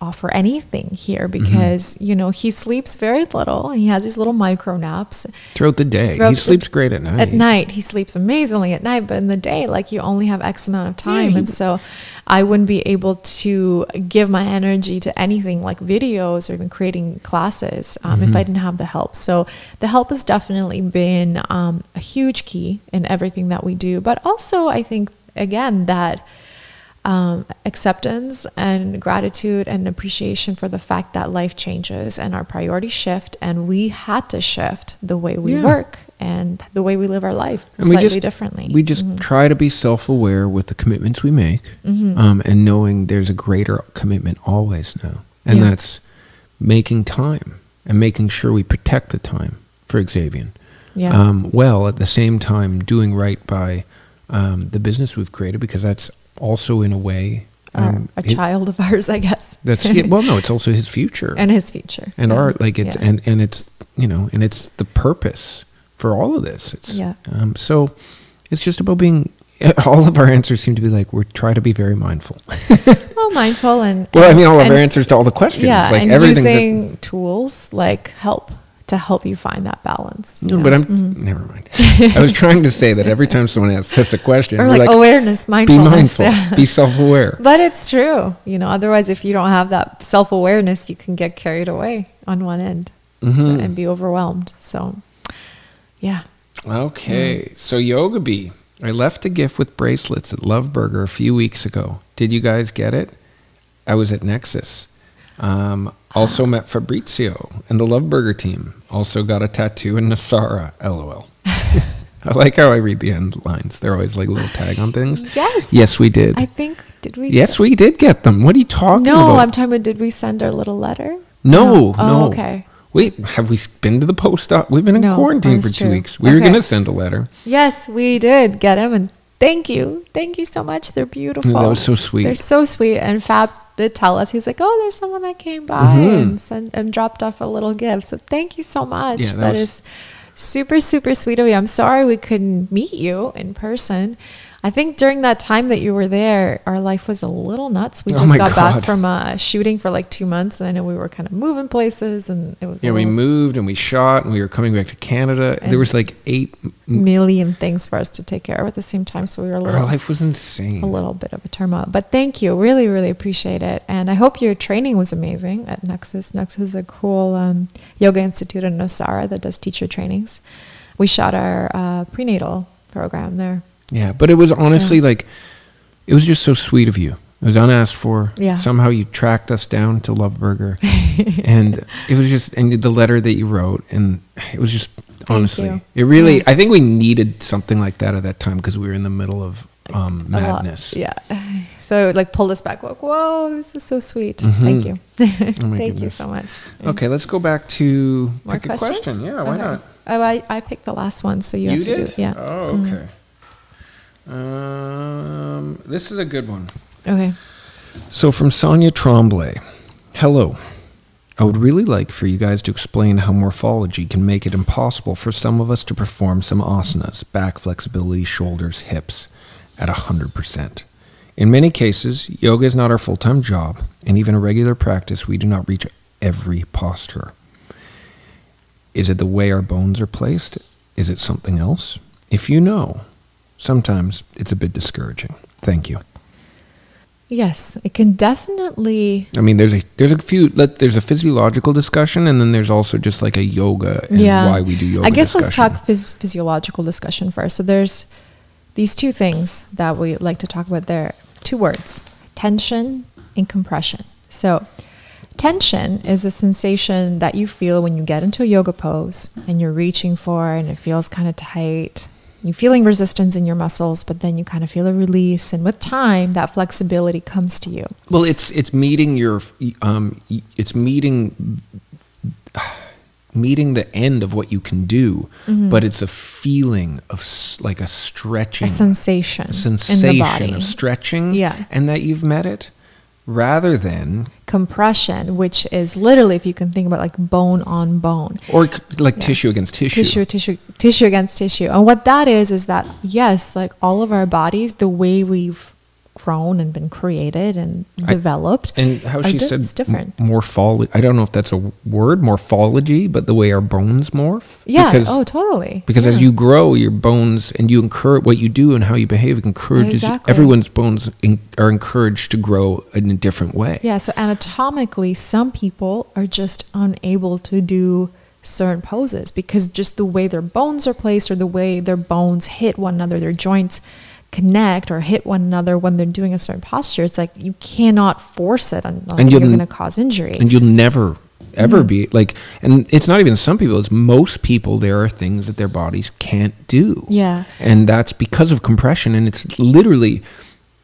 offer anything here because mm-hmm. you know, he sleeps very little and he has these little micro naps throughout the day. Throughout he sleeps the, great at night. At night he sleeps amazingly at night, but in the day, like, you only have X amount of time. Yeah, he, and so I wouldn't be able to give my energy to anything like videos or even creating classes um, mm-hmm. if I didn't have the help. So the help has definitely been um, a huge key in everything that we do, but also I think again that Um, acceptance and gratitude and appreciation for the fact that life changes and our priorities shift, and we had to shift the way we yeah. work and the way we live our life and slightly we just, differently. We just mm-hmm. try to be self-aware with the commitments we make mm-hmm. um, and knowing there's a greater commitment always now. And yeah. that's making time and making sure we protect the time for Xavier. Yeah. Um, well, at the same time, doing right by um, the business we've created, because that's also in a way um, our, a it, child of ours, I guess. That's it. Well, no, it's also his future and his future and yeah. art. Like it's, yeah. and, and it's, you know, and it's the purpose for all of this. It's, yeah. Um, so it's just about being, all of our answers seem to be like, we're trying to be very mindful. Well, mindful and, well, I mean, all of and, our answers to all the questions, yeah, like and everything. Using that, tools like help to help you find that balance. No, know? But I'm, mm-hmm. never mind. I was trying to say that every time someone asks us a question, or we're like, like awareness, mindfulness. Be mindful, yeah. Be self-aware. But it's true. You know, otherwise, if you don't have that self-awareness, you can get carried away on one end mm-hmm. and be overwhelmed. So, yeah. Okay. Mm. So, Yoga Bee, I left a gift with bracelets at Love Burger a few weeks ago. Did you guys get it? I was at Nexus. Um, also met Fabrizio and the Love Burger team. Also got a tattoo in Nosara, LOL. I like how I read the end lines. They're always like little tag on things. Yes. Yes, we did. I think, did we? Yes, send- we did get them. What are you talking no, about? No, I'm talking about, did we send our little letter? No, no. Oh, no. Okay. Wait, have we been to the post office? We've been in no, quarantine for two true. weeks. We okay. were going to send a letter. Yes, we did get them. And thank you. Thank you so much. They're beautiful. That was so sweet. They're so sweet. And Fab did tell us, he's like, oh, there's someone that came by mm-hmm. and sent and dropped off a little gift, so thank you so much. Yeah, that, that was, is super, super sweet of you. I'm sorry we couldn't meet you in person. I think during that time that you were there, our life was a little nuts. We oh just got God. back from uh, shooting for like two months. And I know we were kind of moving places and it was. Yeah, little... we moved and we shot and we were coming back to Canada. And there was like eight million things for us to take care of at the same time. So we were a little. Our life was insane. A little bit of a turmoil. But thank you. Really, really appreciate it. And I hope your training was amazing at Nexus. Nexus is a cool um, yoga institute in Nosara that does teacher trainings. We shot our uh, prenatal program there. Yeah, but it was honestly yeah. like, it was just so sweet of you. It was unasked for. Yeah. Somehow you tracked us down to Love Burger. And it was just, and the letter that you wrote, and it was just, Thank honestly, you. it really, yeah. I think we needed something like that at that time because we were in the middle of um, madness. Yeah. So it like pulled us back, like, whoa, this is so sweet. Mm-hmm. Thank you. oh Thank goodness. you so much. Okay, let's go back to More pick questions? a question. Yeah, why okay. not? Oh, I, I picked the last one, so you, you have to did? do it. Yeah. Oh, okay. Mm-hmm. Um, this is a good one. Okay. So from Sonia Tremblay. Hello. I would really like for you guys to explain how morphology can make it impossible for some of us to perform some asanas, back flexibility, shoulders, hips, at one hundred percent. In many cases, yoga is not our full-time job, and even a regular practice, we do not reach every posture. Is it the way our bones are placed? Is it something else? If you know... Sometimes it's a bit discouraging. Thank you. Yes, it can definitely. I mean, there's a there's a few. Let, there's a physiological discussion, and then there's also just like a yoga and yeah. why we do yoga. I guess discussion. let's talk phys physiological discussion first. So there's these two things that we like to talk about. There, two words: tension and compression. So, tension is a sensation that you feel when you get into a yoga pose and you're reaching for, and it feels kind of tight. You're feeling resistance in your muscles, but then you kind of feel a release. And with time, that flexibility comes to you. Well, it's it's meeting your, um, it's meeting, meeting the end of what you can do. Mm-hmm. But it's a feeling of like a stretching. A sensation. A sensation in the body. Of stretching. Yeah. And that you've met it. Rather than compression, which is literally, if you can think about like bone on bone, or like yeah. tissue against tissue, tissue, tissue, tissue against tissue. And what that is, is that yes, like all of our bodies, the way we've grown and been created and developed, I, and how she said it's different morphology. I don't know if that's a word, morphology, but the way our bones morph. Yeah. Because, oh, totally. Because yeah. as you grow, your bones and you encourage what you do and how you behave encourages exactly. everyone's bones in, are encouraged to grow in a different way. Yeah. So anatomically, some people are just unable to do certain poses because just the way their bones are placed or the way their bones hit one another, their joints connect or hit one another when they're doing a certain posture. It's like you cannot force it unless and you're going to cause injury. And you'll never, ever mm. be like, and it's not even some people, it's most people, there are things that their bodies can't do. Yeah. And that's because of compression. And it's literally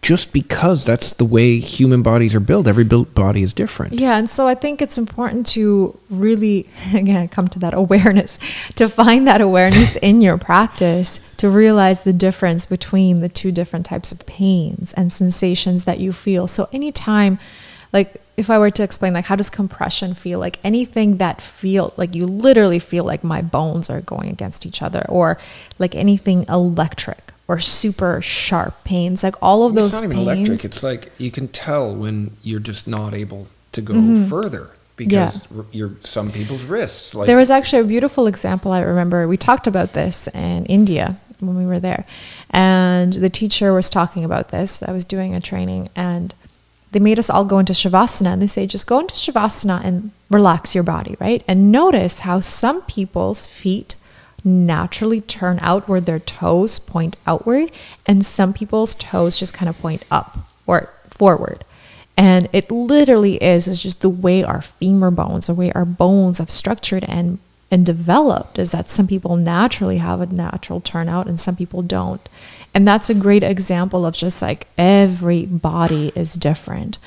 just because that's the way human bodies are built. Every built body is different. Yeah. And so I think it's important to really, again, come to that awareness, to find that awareness in your practice, to realize the difference between the two different types of pains and sensations that you feel. So anytime, like if I were to explain, like how does compression feel? Like anything that feels like you literally feel like my bones are going against each other, or like anything electric. Or super sharp pains, like all of those pains. It's not even electric. It's like you can tell when you're just not able to go mm-hmm. further because yeah. you're some people's wrists. Like there was actually a beautiful example I remember. We talked about this in India when we were there, and the teacher was talking about this. I was doing a training, and they made us all go into Shavasana, and they say just go into Shavasana and relax your body, right? And notice how some people's feet naturally turn outward, their toes point outward, and some people's toes just kind of point up or forward. And it literally is is just the way our femur bones, the way our bones have structured and and developed, is that some people naturally have a natural turnout and some people don't. And that's a great example of just like every body is different.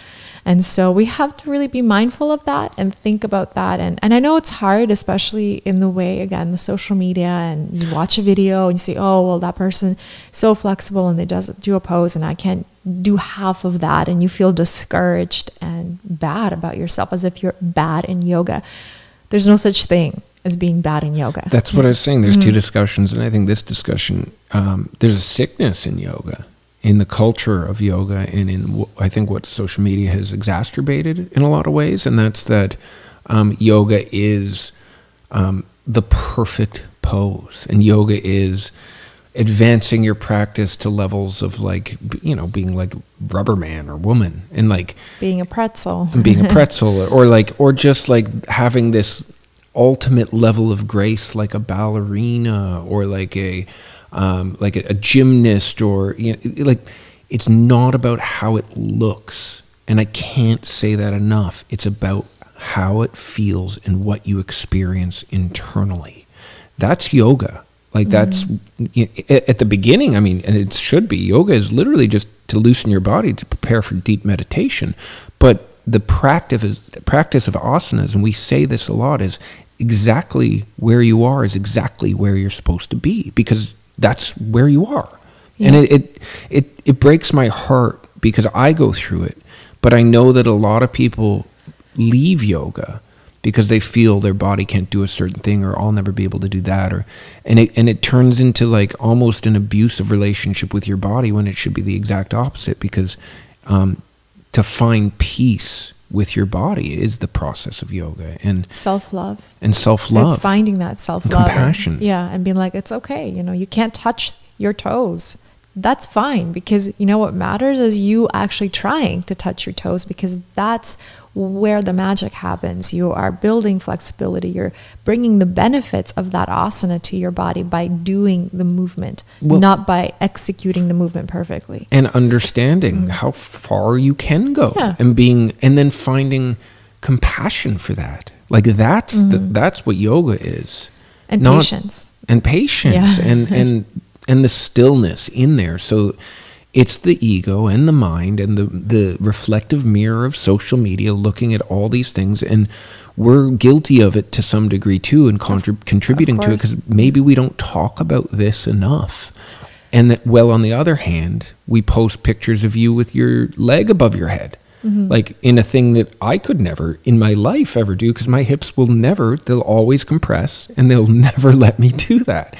And so we have to really be mindful of that and think about that. And, and I know it's hard, especially in the way, again, the social media, and you watch a video and you say, oh, well, that person so flexible and they does, do a pose and I can't do half of that. And you feel discouraged and bad about yourself as if you're bad in yoga. There's no such thing. as being bad in yoga. That's what I was saying. There's mm-hmm. two discussions, and I think this discussion, um, there's a sickness in yoga, in the culture of yoga, and in I think what social media has exacerbated in a lot of ways, and that's that um, yoga is um, the perfect pose, and yoga is advancing your practice to levels of like, you know, being like rubber man or woman, and like being a pretzel and being a pretzel or, or like, or just like having this ultimate level of grace, like a ballerina or like a, um, like a, a gymnast or, you know, like it's not about how it looks. And I can't say that enough. It's about how it feels and what you experience internally. That's yoga. Like that's mm-hmm. at the beginning, I mean, and it should be, yoga is literally just to loosen your body to prepare for deep meditation. But the practice is, the practice of asanas, and we say this a lot, is exactly where you are is exactly where you're supposed to be, because that's where you are. Yeah. And it, it, it, it breaks my heart because I go through it, but I know that a lot of people leave yoga because they feel their body can't do a certain thing, or I'll never be able to do that, or and it and it turns into like almost an abusive relationship with your body when it should be the exact opposite, because um, to find peace with your body is the process of yoga and self-love and self-love. It's finding that self-love, compassion, and, yeah, and being like, it's okay, you know, you can't touch your toes. That's fine, because you know what matters is you actually trying to touch your toes, because that's where the magic happens. You are building flexibility. You're bringing the benefits of that asana to your body by doing the movement, well, not by executing the movement perfectly. And understanding mm-hmm. how far you can go, yeah. and being, and then finding compassion for that. Like that's mm-hmm. the, that's what yoga is. And not, patience. And patience, yeah. and and and the stillness in there. So it's the ego and the mind and the, the reflective mirror of social media looking at all these things. And we're guilty of it to some degree too, and contrib- contributing to it, because maybe we don't talk about this enough. And that, well, on the other hand, we post pictures of you with your leg above your head, mm-hmm. like in a thing that I could never in my life ever do, because my hips will never, they'll always compress and they'll never let me do that.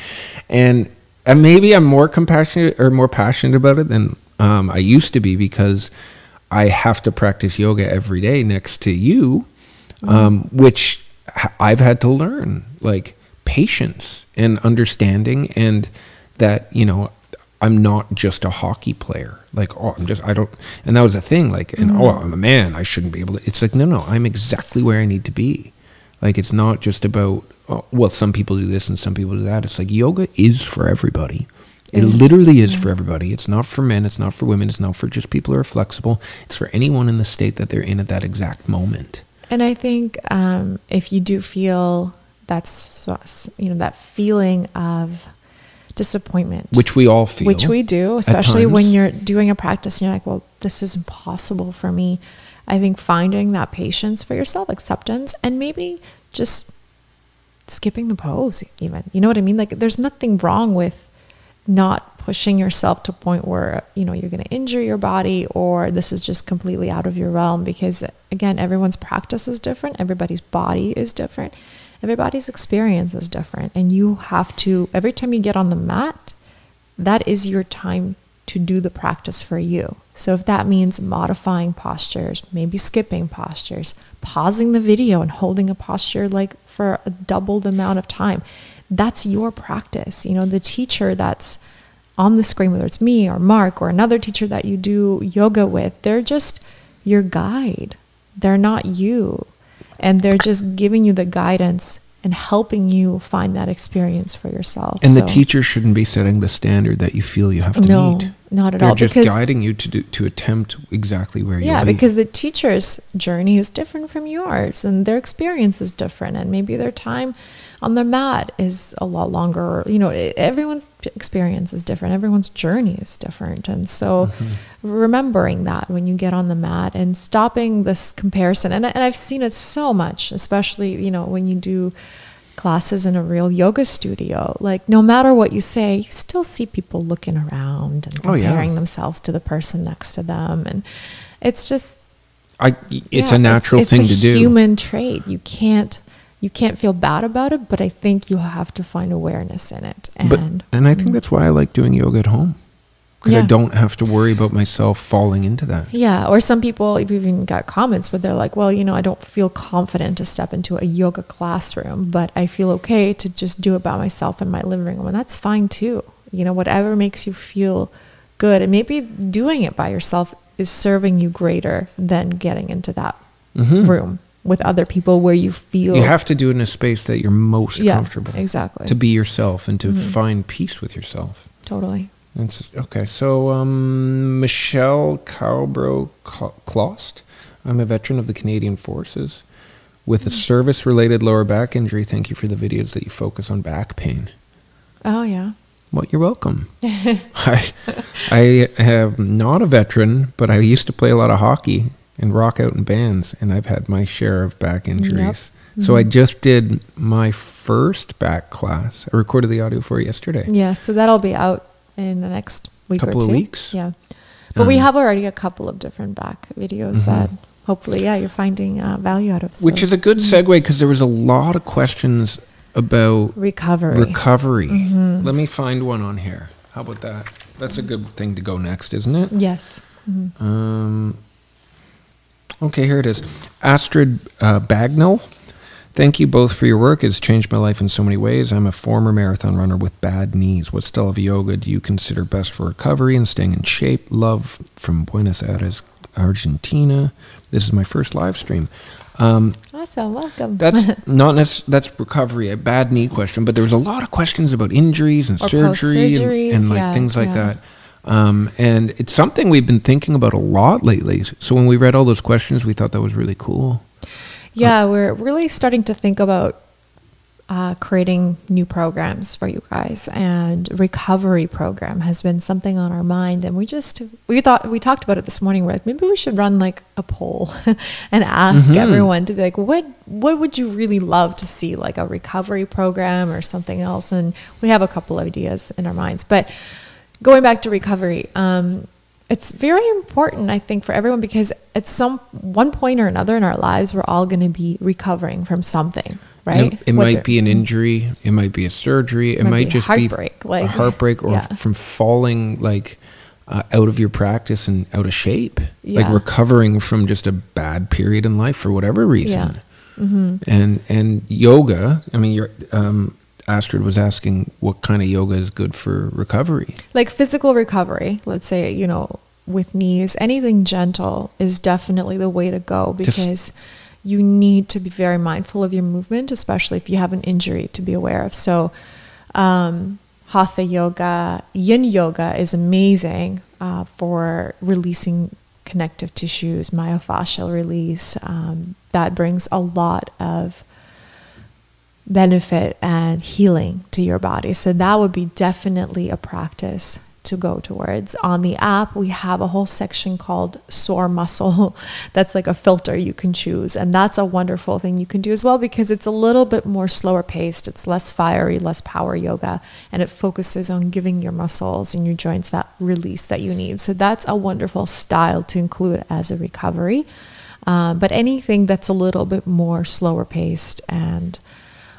And And maybe I'm more compassionate or more passionate about it than um, I used to be, because I have to practice yoga every day next to you, um, mm-hmm. which I've had to learn, like patience and understanding, and that, you know, I'm not just a hockey player. Like, oh, I'm just, I don't, and that was a thing, like, mm-hmm. and oh, I'm a man, I shouldn't be able to. It's like, no, no, I'm exactly where I need to be. Like, it's not just about, oh, well, some people do this and some people do that. It's like yoga is for everybody. It, it is. literally is yeah. for everybody. It's not for men. It's not for women. It's not for just people who are flexible. It's for anyone in the state that they're in at that exact moment. And I think um, if you do feel that's, you know, that feeling of disappointment, which we all feel, which we do, especially when you're doing a practice and you're like, well, this is impossible for me. I think finding that patience for yourself, acceptance, and maybe just skipping the pose even. You know what I mean? Like there's nothing wrong with not pushing yourself to a point where, you know, you're going to injure your body, or this is just completely out of your realm, because again, everyone's practice is different. Everybody's body is different. Everybody's experience is different. And you have to, every time you get on the mat, that is your time to do the practice for you. So if that means modifying postures, maybe skipping postures, pausing the video and holding a posture like for a double the amount of time, that's your practice. You know, the teacher that's on the screen, whether it's me or Mark or another teacher that you do yoga with, they're just your guide. They're not you. And they're just giving you the guidance and helping you find that experience for yourself. And so, the teacher shouldn't be setting the standard that you feel you have to no, meet. No, not at They're all. They're just guiding you to do, to attempt exactly where you are. Yeah, because the teacher's journey is different from yours, and their experience is different, and maybe their time on the mat is a lot longer. You know, everyone's experience is different. Everyone's journey is different. And so mm-hmm. remembering that when you get on the mat and stopping this comparison. And, and I've seen it so much, especially, you know, when you do classes in a real yoga studio, like no matter what you say, you still see people looking around and comparing oh, yeah. themselves to the person next to them. And it's just, I, it's yeah, a natural it's, it's thing a to do. It's a human trait. You can't you can't feel bad about it, but I think you have to find awareness in it. And but, and I think that's why I like doing yoga at home. Because yeah. I don't have to worry about myself falling into that. Yeah. Or some people, we've even got comments where they're like, well, you know, I don't feel confident to step into a yoga classroom, but I feel okay to just do it by myself in my living room. And that's fine too. You know, whatever makes you feel good. And maybe doing it by yourself is serving you greater than getting into that mm-hmm. room with other people where you feel... You have to do it in a space that you're most yeah, comfortable. Exactly. To be yourself and to mm-hmm. find peace with yourself. Totally. It's, okay, so um, Michelle Cowbro-Clost. I'm a veteran of the Canadian Forces with a service-related lower back injury. Thank you for the videos that you focus on back pain. Oh, yeah. Well, you're welcome. I, I am not a veteran, but I used to play a lot of hockey and rock out in bands, and I've had my share of back injuries. Yep. So I just did my first back class. I recorded the audio for it yesterday. Yeah, so that'll be out in the next week couple or two. Of weeks. Yeah. But um, we have already a couple of different back videos mm-hmm. that hopefully, yeah, you're finding uh, value out of. So. Which is a good segue because there was a lot of questions about recovery. Recovery. Mm-hmm. Let me find one on here. How about that? That's a good thing to go next, isn't it? Yes. Mm-hmm. Um. Okay, here it is. Astrid uh, Bagnell. Thank you both for your work. It's changed my life in so many ways. I'm a former marathon runner with bad knees. What style of yoga do you consider best for recovery and staying in shape? Love from Buenos Aires, Argentina. This is my first live stream. Um, awesome. Welcome. That's not necess- that's recovery, a bad knee question, but there was a lot of questions about injuries and or surgery and, and like yeah, things like yeah. that. Um, and it's something we've been thinking about a lot lately. So when we read all those questions, we thought that was really cool. Yeah, we're really starting to think about uh, creating new programs for you guys, and recovery program has been something on our mind. And we just, we thought, we talked about it this morning. We're like, maybe we should run like a poll and ask mm-hmm. everyone to be like, what, what would you really love to see? Like a recovery program or something else. And we have a couple of ideas in our minds, but going back to recovery, um, it's very important, I think, for everyone, because at some one point or another in our lives, we're all going to be recovering from something, right? It, it might be an injury. It might be a surgery. It, it might, might be just heartbreak, be like, a heartbreak or yeah. from falling like uh, out of your practice and out of shape, yeah. like recovering from just a bad period in life for whatever reason. Yeah. Mm-hmm. And and yoga, I mean, you're... Um, Astrid was asking what kind of yoga is good for recovery. Like physical recovery, let's say, you know, with knees, anything gentle is definitely the way to go, because Just, you need to be very mindful of your movement, especially if you have an injury to be aware of. So um, hatha yoga, yin yoga is amazing uh, for releasing connective tissues, myofascial release. Um, that brings a lot of benefit and healing to your body. So that would be definitely a practice to go towards. On the app, we have a whole section called Sore Muscle. That's like a filter you can choose. And that's a wonderful thing you can do as well, because it's a little bit more slower paced. It's less fiery, less power yoga. And it focuses on giving your muscles and your joints that release that you need. So that's a wonderful style to include as a recovery. Um, but anything that's a little bit more slower paced and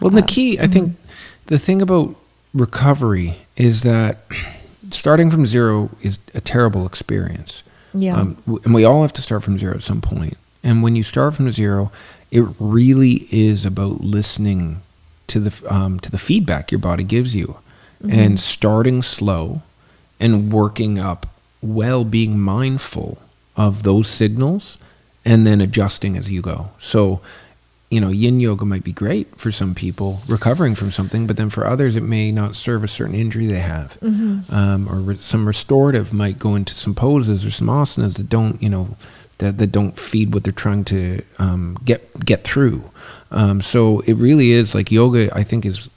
Well, the key, I think, mm-hmm. the thing about recovery is that starting from zero is a terrible experience. Yeah. Um, and we all have to start from zero at some point. And when you start from zero, it really is about listening to the um, to the feedback your body gives you, mm-hmm. and starting slow and working up while being mindful of those signals and then adjusting as you go. So, you know, yin yoga might be great for some people recovering from something, but then for others, it may not serve a certain injury they have. Mm-hmm. Um, or re- some restorative might go into some poses or some asanas that don't, you know, that, that don't feed what they're trying to um, get, get through. Um, so it really is like yoga, I think, is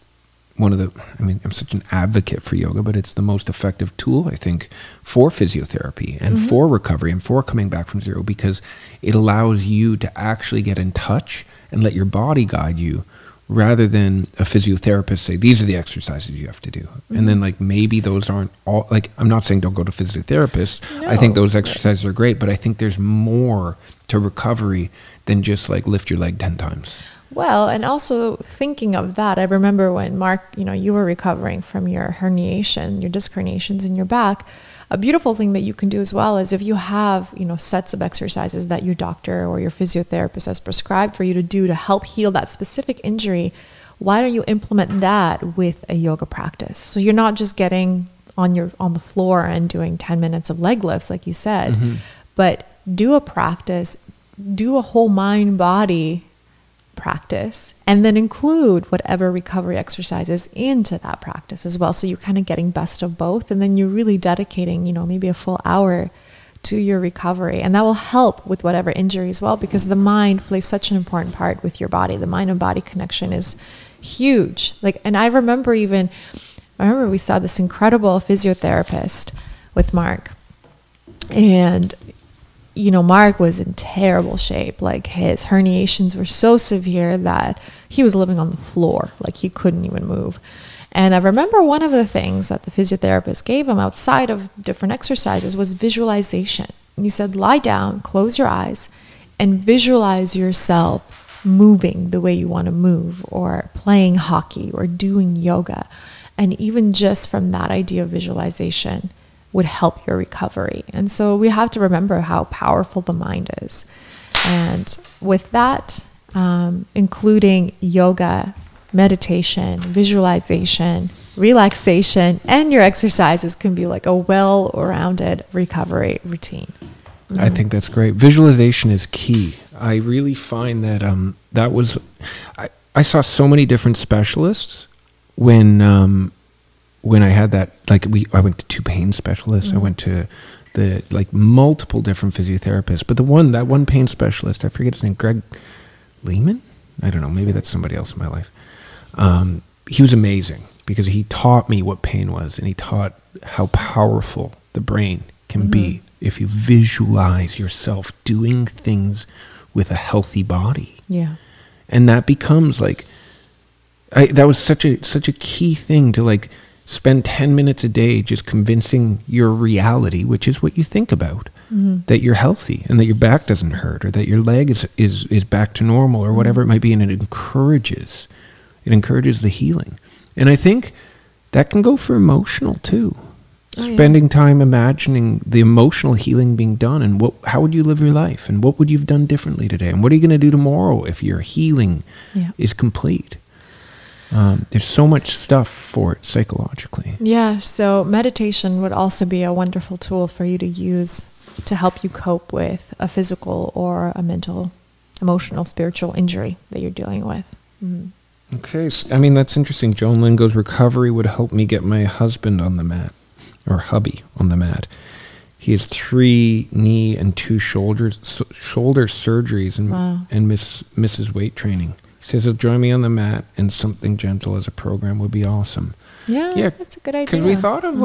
one of the, I mean, I'm such an advocate for yoga, but it's the most effective tool, I think, for physiotherapy and mm-hmm. for recovery and for coming back from zero, because it allows you to actually get in touch and let your body guide you, rather than a physiotherapist say, these are the exercises you have to do. Mm-hmm. And then like, maybe those aren't all, like, I'm not saying don't go to physiotherapists. No. I think those exercises are great, but I think there's more to recovery than just like lift your leg ten times. Well, and also thinking of that, I remember when Mark, you know, you were recovering from your herniation, your disc herniations in your back. A beautiful thing that you can do as well is if you have, you know, sets of exercises that your doctor or your physiotherapist has prescribed for you to do to help heal that specific injury, why don't you implement that with a yoga practice? So you're not just getting on your on the floor and doing ten minutes of leg lifts, like you said, mm-hmm. but do a practice, do a whole mind body practice, and then include whatever recovery exercises into that practice as well. So you're kind of getting best of both. And then you're really dedicating, you know, maybe a full hour to your recovery. And that will help with whatever injury as well, because the mind plays such an important part with your body. The mind and body connection is huge. Like, and I remember even, I remember we saw this incredible physiotherapist with Mark, and you know, Mark was in terrible shape. Like, his herniations were so severe that he was living on the floor. Like, he couldn't even move. And I remember one of the things that the physiotherapist gave him outside of different exercises was visualization. And he said, lie down, close your eyes, and visualize yourself moving the way you want to move, or playing hockey, or doing yoga. And even just from that idea of visualization would help your recovery. And so we have to remember how powerful the mind is. And with that, um, including yoga, meditation, visualization, relaxation, and your exercises can be like a well-rounded recovery routine. Mm-hmm. I think that's great. Visualization is key. I really find that um, that was, I, I saw so many different specialists when, um, when I had that, like we, I went to two pain specialists. Mm. I went to the, like multiple different physiotherapists, but the one, that one pain specialist, I forget his name, Greg Lehman? I don't know. Maybe that's somebody else in my life. Um, he was amazing because he taught me what pain was, and he taught how powerful the brain can mm-hmm. be if you visualize yourself doing things with a healthy body. Yeah. And that becomes like, I, that was such a, such a key thing to like, spend ten minutes a day just convincing your reality, which is what you think about, mm-hmm. that you're healthy and that your back doesn't hurt, or that your leg is, is, is back to normal, or whatever it might be. And it encourages, it encourages the healing. And I think that can go for emotional too. Oh, yeah. Spending time imagining the emotional healing being done, and what, how would you live your life, and what would you've done differently today, and what are you going to do tomorrow if your healing yeah. is complete? Um, there's so much stuff for it psychologically. Yeah, so meditation would also be a wonderful tool for you to use to help you cope with a physical or a mental, emotional, spiritual injury that you're dealing with. Mm. Okay, so, I mean, that's interesting. Joan Lynn goes, recovery would help me get my husband on the mat, or hubby on the mat. He has three knee and two shoulders, so, shoulder surgeries and, wow. and miss, misses weight training. He says he'll join me on the mat, and something gentle as a program would be awesome. Yeah, yeah, that's a good idea. Because we thought of mm.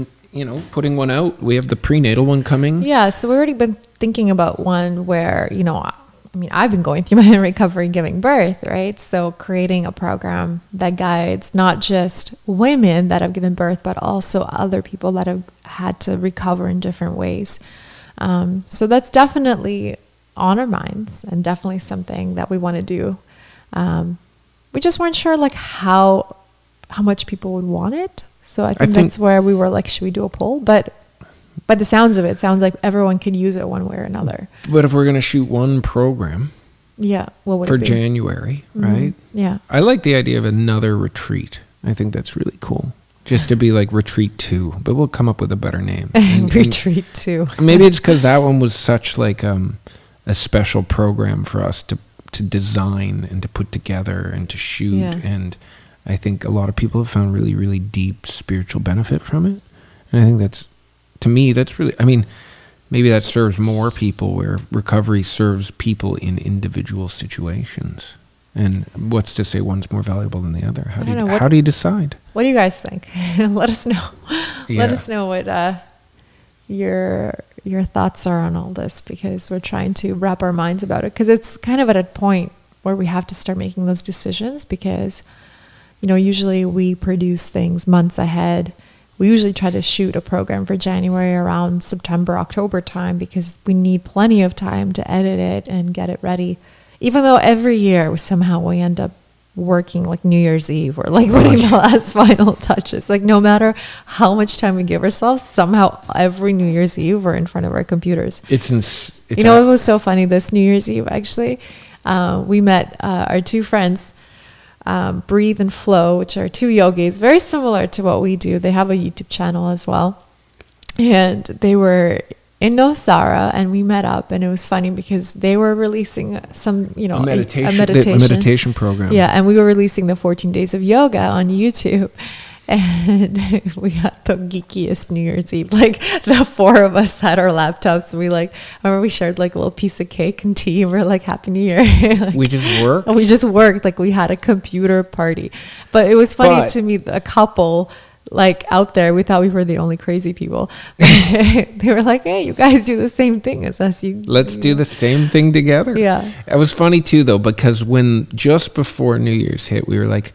like, you know, putting one out. We have the prenatal one coming. Yeah, so we've already been thinking about one where, you know, I mean, I've been going through my recovery giving birth, right? So creating a program that guides not just women that have given birth, but also other people that have had to recover in different ways. Um, so that's definitely on our minds, and definitely something that we want to do. Um, we just weren't sure like how, how much people would want it. So I think, I think that's where we were like, should we do a poll? But by the sounds of it, it sounds like everyone could use it one way or another. But if we're going to shoot one program yeah, what would for it be? January, mm-hmm. right? Yeah. I like the idea of another retreat. I think that's really cool. Just to be like retreat two, but we'll come up with a better name. And, retreat and two. Maybe it's because that one was such like, um, a special program for us to to design and to put together and to shoot. Yeah. And I think a lot of people have found really, really deep spiritual benefit from it. And I think that's, to me, that's really, I mean, maybe that serves more people, where recovery serves people in individual situations. And what's to say one's more valuable than the other? How do you, know, what, how do you decide? What do you guys think? Let us know. Yeah. Let us know what uh, your... your thoughts are on all this, because we're trying to wrap our minds about it, because it's kind of at a point where we have to start making those decisions, because, you know, usually we produce things months ahead, we usually try to shoot a program for January around September, October time, because we need plenty of time to edit it and get it ready. Even though every year somehow we end up working like New Year's Eve or like putting the last final touches. Like no matter how much time we give ourselves, somehow every New Year's Eve we're in front of our computers. It's, ins- it's you know, it was so funny this New Year's Eve actually. Uh, we met uh, our two friends, um, Breathe and Flow, which are two yogis, very similar to what we do. They have a YouTube channel as well. And they were in Nosara and we met up, and it was funny because they were releasing some, you know, a meditation, a, a meditation. The meditation program. Yeah. And we were releasing the fourteen days of yoga on YouTube. And we had the geekiest New Year's Eve. Like the four of us had our laptops. And we like, remember we shared like a little piece of cake and tea. And we're like, Happy New Year. Like, we just worked. We just worked. Like we had a computer party. But it was funny but. to meet a couple like out there. We thought we were the only crazy people. They were like, hey, you guys do the same thing as us. You, Let's you know. do the same thing together. Yeah. It was funny too though, because when just before New Year's hit, we were like,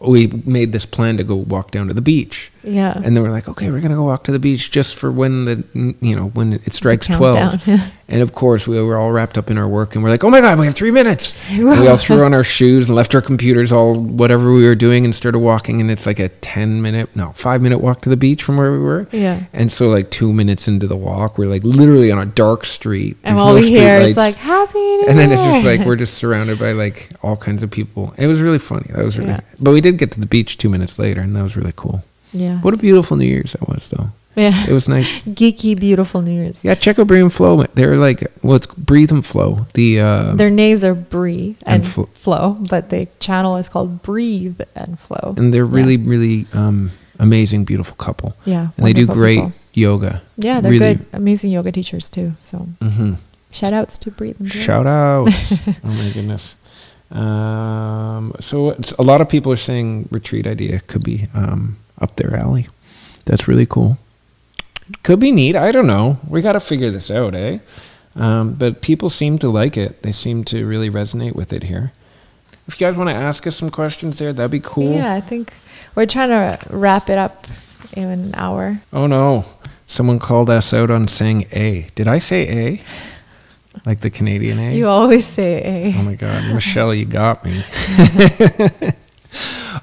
we made this plan to go walk down to the beach. Yeah. And then we're like, okay, we're going to go walk to the beach just for when the, you know, when it strikes twelve. And of course we were all wrapped up in our work and we're like, oh my God, we have three minutes. And we all threw on our shoes and left our computers, all whatever we were doing, and started walking. And it's like a ten minute, no, five minute walk to the beach from where we were. Yeah. And so like two minutes into the walk, we're like literally on a dark street. And all no we hear is like, Happy New Year. And then it's just like, we're just surrounded by like all kinds of people. It was really funny. That was really, yeah. But we did get to the beach two minutes later and that was really cool. Yeah. What a beautiful New Year's that was, though. Yeah. It was nice. Geeky, beautiful New Year's. Yeah, check out Breathe and Flow. They're like, well, it's Breathe and Flow. The uh, Their names are Bree and, and fl- Flow, but the channel is called Breathe and Flow. And they're really, yeah. really um, amazing, beautiful couple. Yeah. And they do great people. yoga. Yeah, they're really good, amazing yoga teachers, too. So mm-hmm. shout outs to Breathe and Flow. Shout outs. Oh, my goodness. Um, so it's, a lot of people are saying retreat idea could be... Um, up their alley. That's really cool. Could be neat. I don't know. We got to figure this out, eh? Um, but people seem to like it. They seem to really resonate with it here. If you guys want to ask us some questions there, that'd be cool. Yeah, I think we're trying to wrap it up in an hour. Oh, no. Someone called us out on saying A. Did I say A? Like the Canadian A? You always say A. Oh, my God. Michelle, you got me.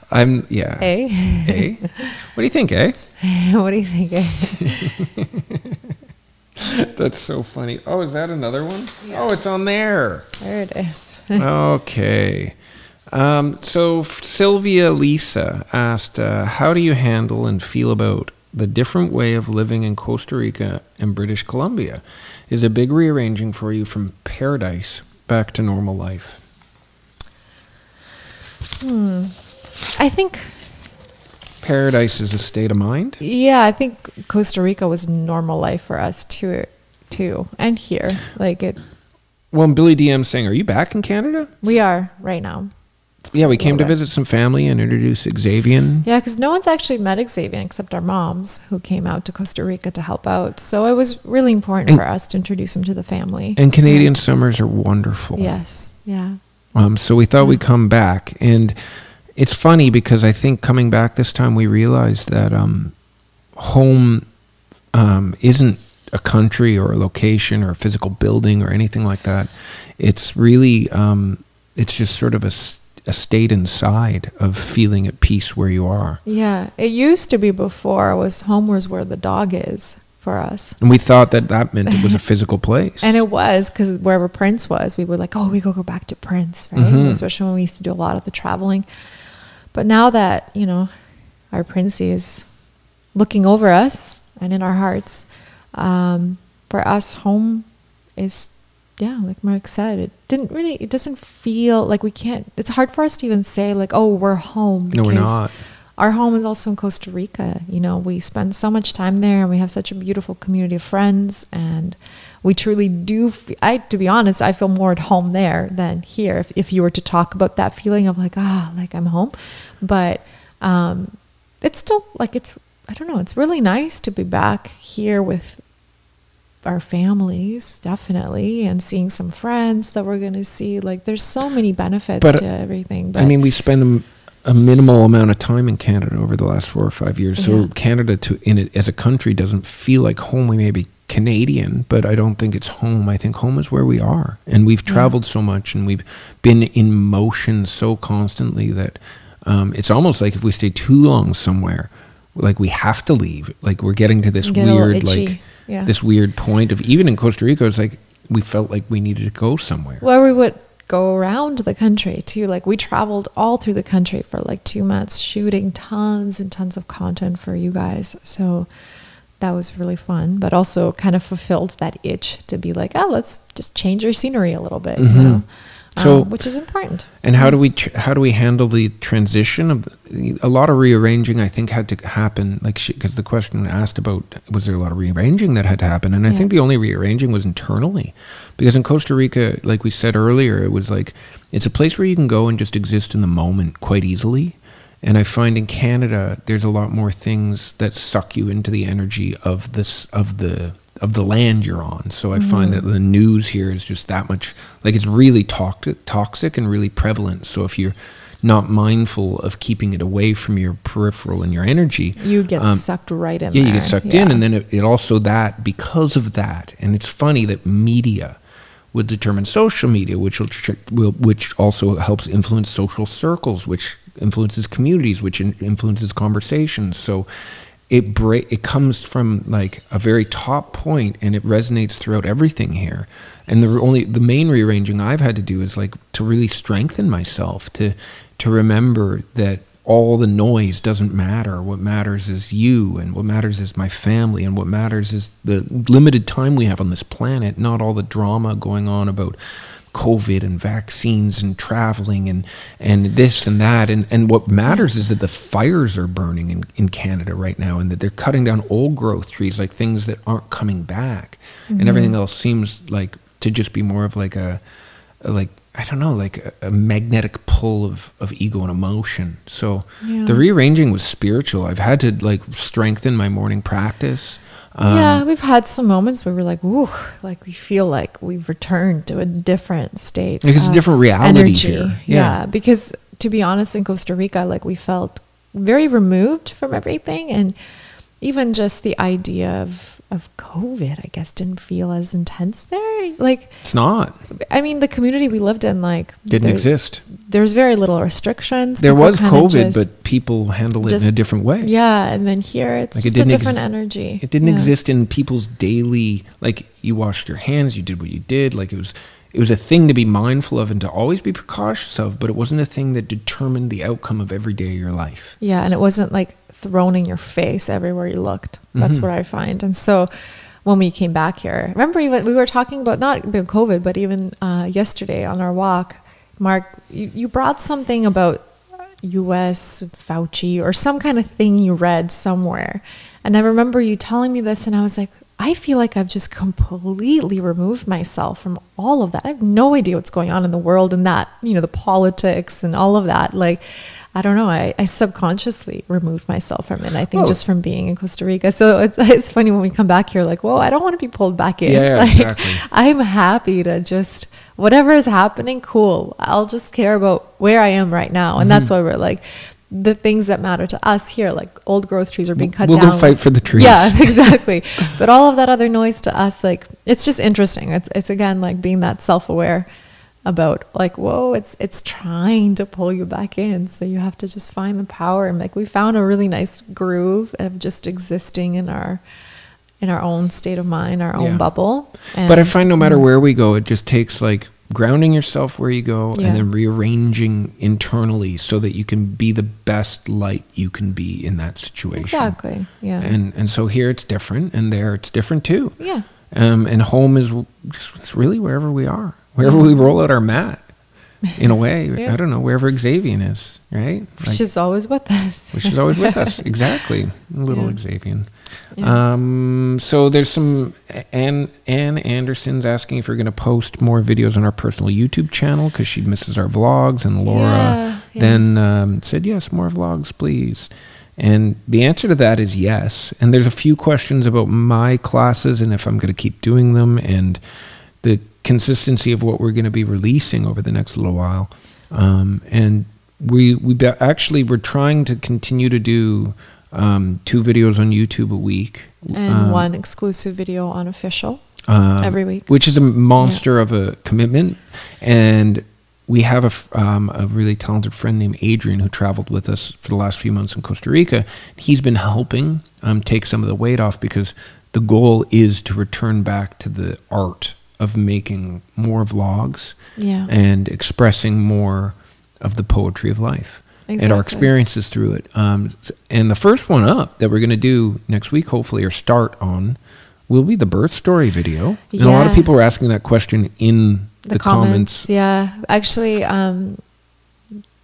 I'm, yeah. A? A? What do you think, A? What do you think, A? That's so funny. Oh, is that another one? Yeah. Oh, it's on there. There it is. Okay. Um, so Sylvia Lisa asked, uh, how do you handle and feel about the different way of living in Costa Rica and British Columbia? Is a big rearranging for you from paradise back to normal life? Hmm. I think paradise is a state of mind. Yeah, I think Costa Rica was normal life for us too, too, and here like it. Well, Billy D M's saying, "Are you back in Canada?" We are right now. Yeah, we came to visit some family and introduce Xavier. Yeah, because no one's actually met Xavier except our moms, who came out to Costa Rica to help out. So it was really important and, for us to introduce him to the family. And Canadian and, summers are wonderful. Yes. Yeah. Um. So we thought yeah. we'd come back and. It's funny because I think coming back this time, we realized that um, home um, isn't a country or a location or a physical building or anything like that. It's really, um, it's just sort of a, a state inside of feeling at peace where you are. Yeah. It used to be before was home was where the dog is for us. And we thought that that meant it was a physical place. And it was, because wherever Prince was, we were like, oh, we go go back to Prince, right? Mm-hmm. Especially when we used to do a lot of the traveling. But now that, you know, our Princey is looking over us and in our hearts, um, for us, home is, yeah, like Mark said, it didn't really, it doesn't feel like we can't, it's hard for us to even say like, oh, we're home. No, we're not. Our home is also in Costa Rica. You know, we spend so much time there and we have such a beautiful community of friends and we truly do. Fe- I, to be honest, I feel more at home there than here. If, if you were to talk about that feeling of like, ah, oh, like I'm home, but um, it's still like it's. I don't know. It's really nice to be back here with our families, definitely, and seeing some friends that we're gonna see. Like, there's so many benefits but, to everything. But, I mean, we spend a minimal amount of time in Canada over the last four or five years. So yeah. Canada to in it as a country doesn't feel like home. We may be Canadian, but I don't think it's home. I think home is where we are. And we've traveled yeah. so much, and we've been in motion so constantly that um, it's almost like if we stay too long somewhere, like we have to leave. Like we're getting to this Get weird, like yeah. this weird point of, even in Costa Rica, it's like we felt like we needed to go somewhere. Well, we would go around the country too. Like we traveled all through the country for like two months, shooting tons and tons of content for you guys. So that was really fun, but also kind of fulfilled that itch to be like, oh, let's just change our scenery a little bit, mm-hmm. you know? So, um, which is important. And how do we tr how do we handle the transition? Of, a lot of rearranging, I think, had to happen. Like, because the question asked about was there a lot of rearranging that had to happen, and I yeah. think the only rearranging was internally, because in Costa Rica, like we said earlier, it was like it's a place where you can go and just exist in the moment quite easily. And I find in Canada, there's a lot more things that suck you into the energy of this of the. of the land you're on. So I mm-hmm. find that the news here is just that much, like it's really toxic, toxic and really prevalent. So if you're not mindful of keeping it away from your peripheral and your energy, you get um, sucked right in. Yeah, there. you get sucked yeah. in. And then it, it also that, because of that, and it's funny that media would determine social media, which will, will which also helps influence social circles, which influences communities, which in, influences conversations. So It break, it comes from like a very top point, and it resonates throughout everything here. And the only the main rearranging I've had to do is like to really strengthen myself to to remember that all the noise doesn't matter. What matters is you, and what matters is my family, and what matters is the limited time we have on this planet, not all the drama going on about COVID and vaccines and traveling and and this and that. And and what matters is that the fires are burning in, in Canada right now, and that they're cutting down old growth trees, like things that aren't coming back. Mm-hmm. And everything else seems like to just be more of like a, a like I don't know, like a, a magnetic pull of, of ego and emotion. So yeah. the rearranging was spiritual. I've had to like strengthen my morning practice. Um, yeah, we've had some moments where we're like, "Ooh," like we feel like we've returned to a different state. Because it's a different reality energy. here. Yeah. yeah, because to be honest, in Costa Rica, like we felt very removed from everything, and even just the idea of of COVID, I guess, didn't feel as intense there. Like it's not. I mean, the community we lived in, like didn't exist. There's very little restrictions. There people was COVID, just, but people handled it just, in a different way. Yeah, and then here it's like just it a different energy. It didn't yeah. exist in people's daily. Like you washed your hands, you did what you did. Like it was, it was a thing to be mindful of and to always be cautious of, but it wasn't a thing that determined the outcome of every day of your life. Yeah, and it wasn't like thrown in your face everywhere you looked. That's mm-hmm. what I find. And so when we came back here, remember even we were talking about not being COVID, but even uh, yesterday on our walk, Mark, you, you brought something about U S Fauci or some kind of thing you read somewhere. And I remember you telling me this, and I was like, I feel like I've just completely removed myself from all of that. I have no idea what's going on in the world and that, you know, the politics and all of that. Like, I don't know. I, I subconsciously removed myself from it. I think oh. just from being in Costa Rica. So it's, it's funny when we come back here, like, whoa, I don't want to be pulled back in. Yeah, like, exactly. I'm happy to just, whatever is happening, cool. I'll just care about where I am right now. And mm-hmm. that's why we're like, the things that matter to us here, like old growth trees are being cut we'll down. We'll go fight for the trees. Yeah, exactly. But all of that other noise to us, like, it's just interesting. It's, it's again, like being that self-aware about like, whoa, it's it's trying to pull you back in. So you have to just find the power. And like we found a really nice groove of just existing in our in our own state of mind, our own yeah. bubble. And but I find no matter where we go, it just takes like grounding yourself where you go yeah. and then rearranging internally so that you can be the best light you can be in that situation. Exactly. Yeah. And and so here it's different, and there it's different too. Yeah. Um, and home is it's really wherever we are, wherever yeah. we roll out our mat. In a way, yeah. I don't know, wherever Xavier is, right? Like, she's always with us. She's always with us, exactly. Little yeah. Xavier. Yeah. Um, so there's some, Ann, Ann Anderson's asking if we're going to post more videos on our personal YouTube channel because she misses our vlogs. And Laura yeah, yeah. then um, said, yes, more vlogs, please. And the answer to that is yes. And there's a few questions about my classes and if I'm going to keep doing them and the consistency of what we're going to be releasing over the next little while. Um, and we we actually were trying to continue to do um, two videos on YouTube a week. And um, one exclusive video on Official um, every week. Which is a monster yeah. of a commitment. And we have a, um, a really talented friend named Adrian who traveled with us for the last few months in Costa Rica. He's been helping um, take some of the weight off, because the goal is to return back to the art of making more vlogs yeah. and expressing more of the poetry of life exactly. and our experiences through it. Um, and the first one up that we're going to do next week, hopefully, or start on, will be the birth story video. Yeah. And a lot of people were asking that question in the, the comments. comments. Yeah. Actually, um,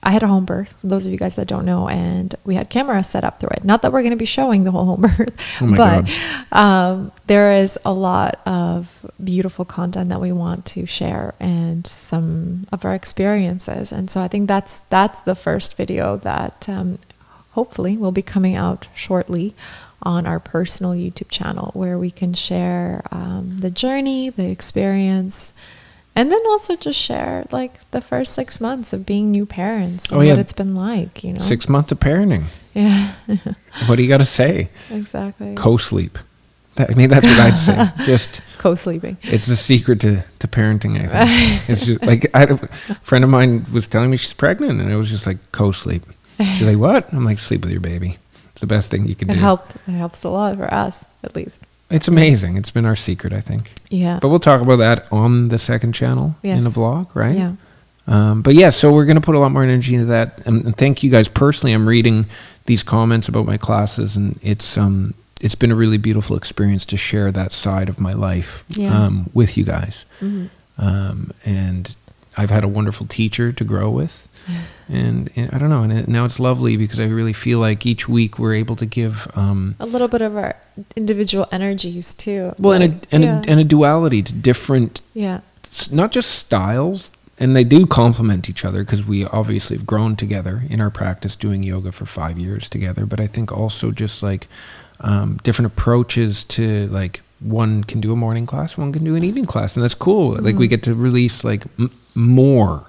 I had a home birth, those of you guys that don't know, and we had cameras set up through it. Not that we're going to be showing the whole home birth, oh my but um, there is a lot of beautiful content that we want to share and some of our experiences. And so I think that's, that's the first video that um, hopefully will be coming out shortly on our personal YouTube channel, where we can share um, the journey, the experience, and then also just share like the first six months of being new parents and oh, yeah. what it's been like, you know. Six months of parenting. Yeah. What do you got to say? Exactly. Co-sleep. I mean, that's what I'd say. Just co-sleeping. It's the secret to, to parenting, I think. It's just like, I had a friend of mine was telling me she's pregnant, and it was just like, co-sleep. She's like, what? I'm like, sleep with your baby. It's the best thing you can it do. Helped, it helps a lot for us, at least. It's amazing. It's been our secret, I think. Yeah. But we'll talk about that on the second channel yes. in a vlog, right? Yeah. Um, but yeah, so we're going to put a lot more energy into that. And, and thank you guys personally. I'm reading these comments about my classes, and it's um it's been a really beautiful experience to share that side of my life yeah. um, with you guys. Mm-hmm. um, and I've had a wonderful teacher to grow with. And, and I don't know, and it, now it's lovely because I really feel like each week we're able to give um, a little bit of our individual energies too. Well, like, and a and, yeah. a and a duality to different, yeah, not just styles, and they do complement each other, because we obviously have grown together in our practice doing yoga for five years together. But I think also just like um, different approaches to, like, one can do a morning class, one can do an evening class, and that's cool. Mm-hmm. Like, we get to release like m more.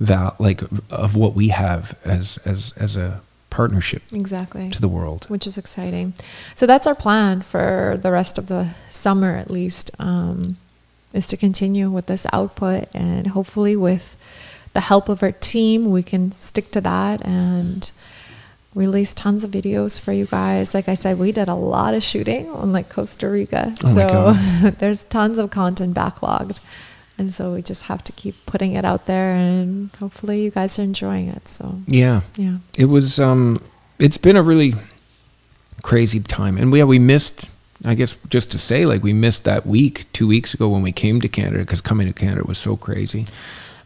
That like of what we have as as as a partnership exactly to the world, which is exciting. So that's our plan for the rest of the summer, at least, um is to continue with this output, and hopefully with the help of our team we can stick to that and release tons of videos for you guys. Like I said, we did a lot of shooting on like Costa Rica, oh so there's tons of content backlogged. And so we just have to keep putting it out there, and hopefully you guys are enjoying it. So yeah, yeah, it was. Um, it's been a really crazy time, and we yeah, we missed. I guess just to say, like, we missed that week two weeks ago when we came to Canada, because coming to Canada was so crazy.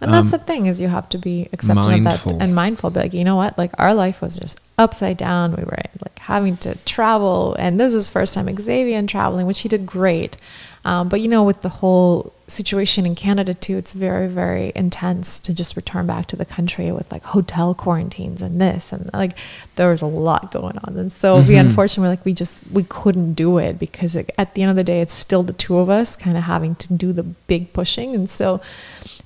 And that's um, the thing, is you have to be accepting of that and mindful. But like, you know what? Like, our life was just upside down. We were like having to travel, and this was first time Xavier traveling, which he did great. Um, but you know, with the whole situation in Canada too, it's very, very intense to just return back to the country with like hotel quarantines and this, and like there was a lot going on. And so mm-hmm. we unfortunately, like, we just, we couldn't do it, because it, at the end of the day, it's still the two of us kind of having to do the big pushing. And so,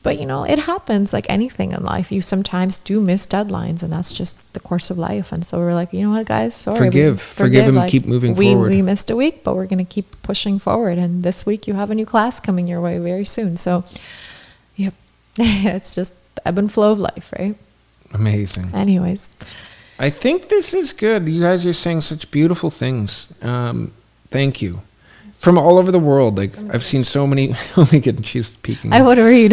but you know, it happens like anything in life. You sometimes do miss deadlines, and that's just the course of life. And so we're like, you know what, guys, sorry. Forgive, forgive, forgive and like, keep moving we, forward. We missed a week, but we're going to keep pushing forward. And this week you have a new class coming your way very soon. So, yep, it's just the ebb and flow of life, right? Amazing. Anyways, I think this is good. You guys are saying such beautiful things. Um, thank you. From all over the world, like, I've seen so many. Oh my goodness, she's peeking. I want to read.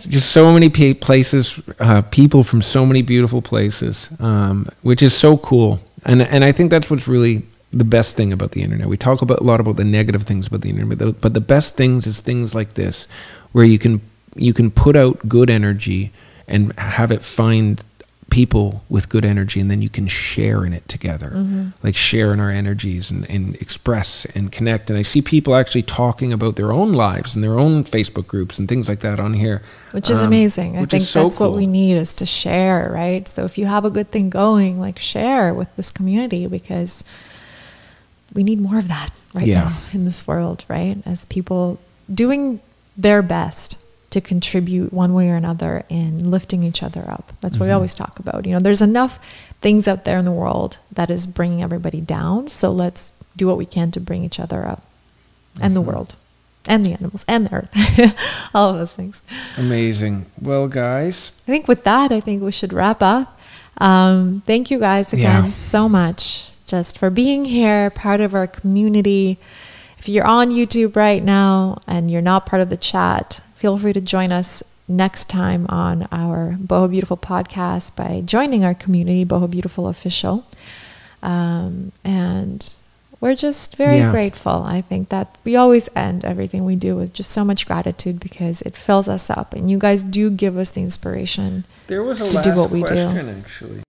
Just so many places, uh, people from so many beautiful places, um, which is so cool. And and I think that's what's really the best thing about the internet. We talk about a lot about the negative things about the internet, but the, but the best things is things like this, where you can you can put out good energy and have it find people with good energy, and then you can share in it together, mm-hmm. like share in our energies and, and express and connect. And I see people actually talking about their own lives and their own Facebook groups and things like that on here, which is um, amazing. I think so that's cool. What we need is to share, right? So if you have a good thing going, like, share with this community, because we need more of that right yeah. now in this world, right? As people doing their best to contribute one way or another in lifting each other up. That's mm-hmm. what we always talk about. You know, there's enough things out there in the world that is bringing everybody down. So let's do what we can to bring each other up, mm-hmm. and the world and the animals and the earth, all of those things. Amazing. Well, guys, I think with that, I think we should wrap up. Um, thank you guys again yeah. so much just for being here, part of our community. If you're on YouTube right now and you're not part of the chat, feel free to join us next time on our Boho Beautiful podcast by joining our community, Boho Beautiful Official. Um, and we're just very yeah. grateful. I think that we always end everything we do with just so much gratitude because it fills us up. And you guys do give us the inspiration there was a to do what we question, do. Actually,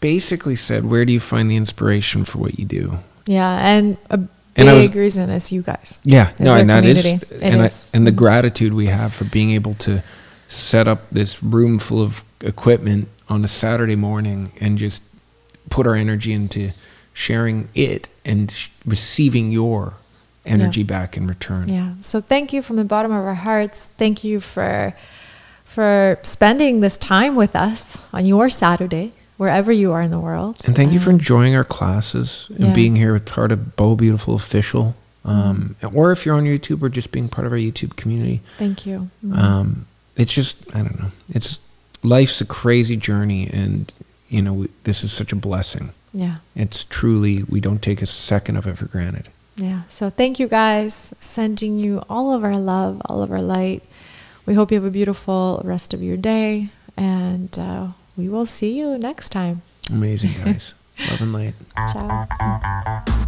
basically said, where do you find the inspiration for what you do? Yeah, and a And big was, reason is you guys. Yeah. No, and that is, it and, is. I, and the gratitude we have for being able to set up this room full of equipment on a Saturday morning and just put our energy into sharing it and sh- receiving your energy yeah. back in return. Yeah. So thank you from the bottom of our hearts. Thank you for for spending this time with us on your Saturday, wherever you are in the world. And thank um, you for enjoying our classes and yes. being here with part of Boho Beautiful Official. Um, mm-hmm. Or if you're on YouTube or just being part of our YouTube community. Thank you. Mm-hmm. Um, it's just, I don't know. It's life's a crazy journey. And, you know, we, this is such a blessing. Yeah. It's truly, we don't take a second of it for granted. Yeah. So thank you guys. Sending you all of our love, all of our light. We hope you have a beautiful rest of your day. And, uh, we will see you next time. Amazing, guys. Love and light. Ciao.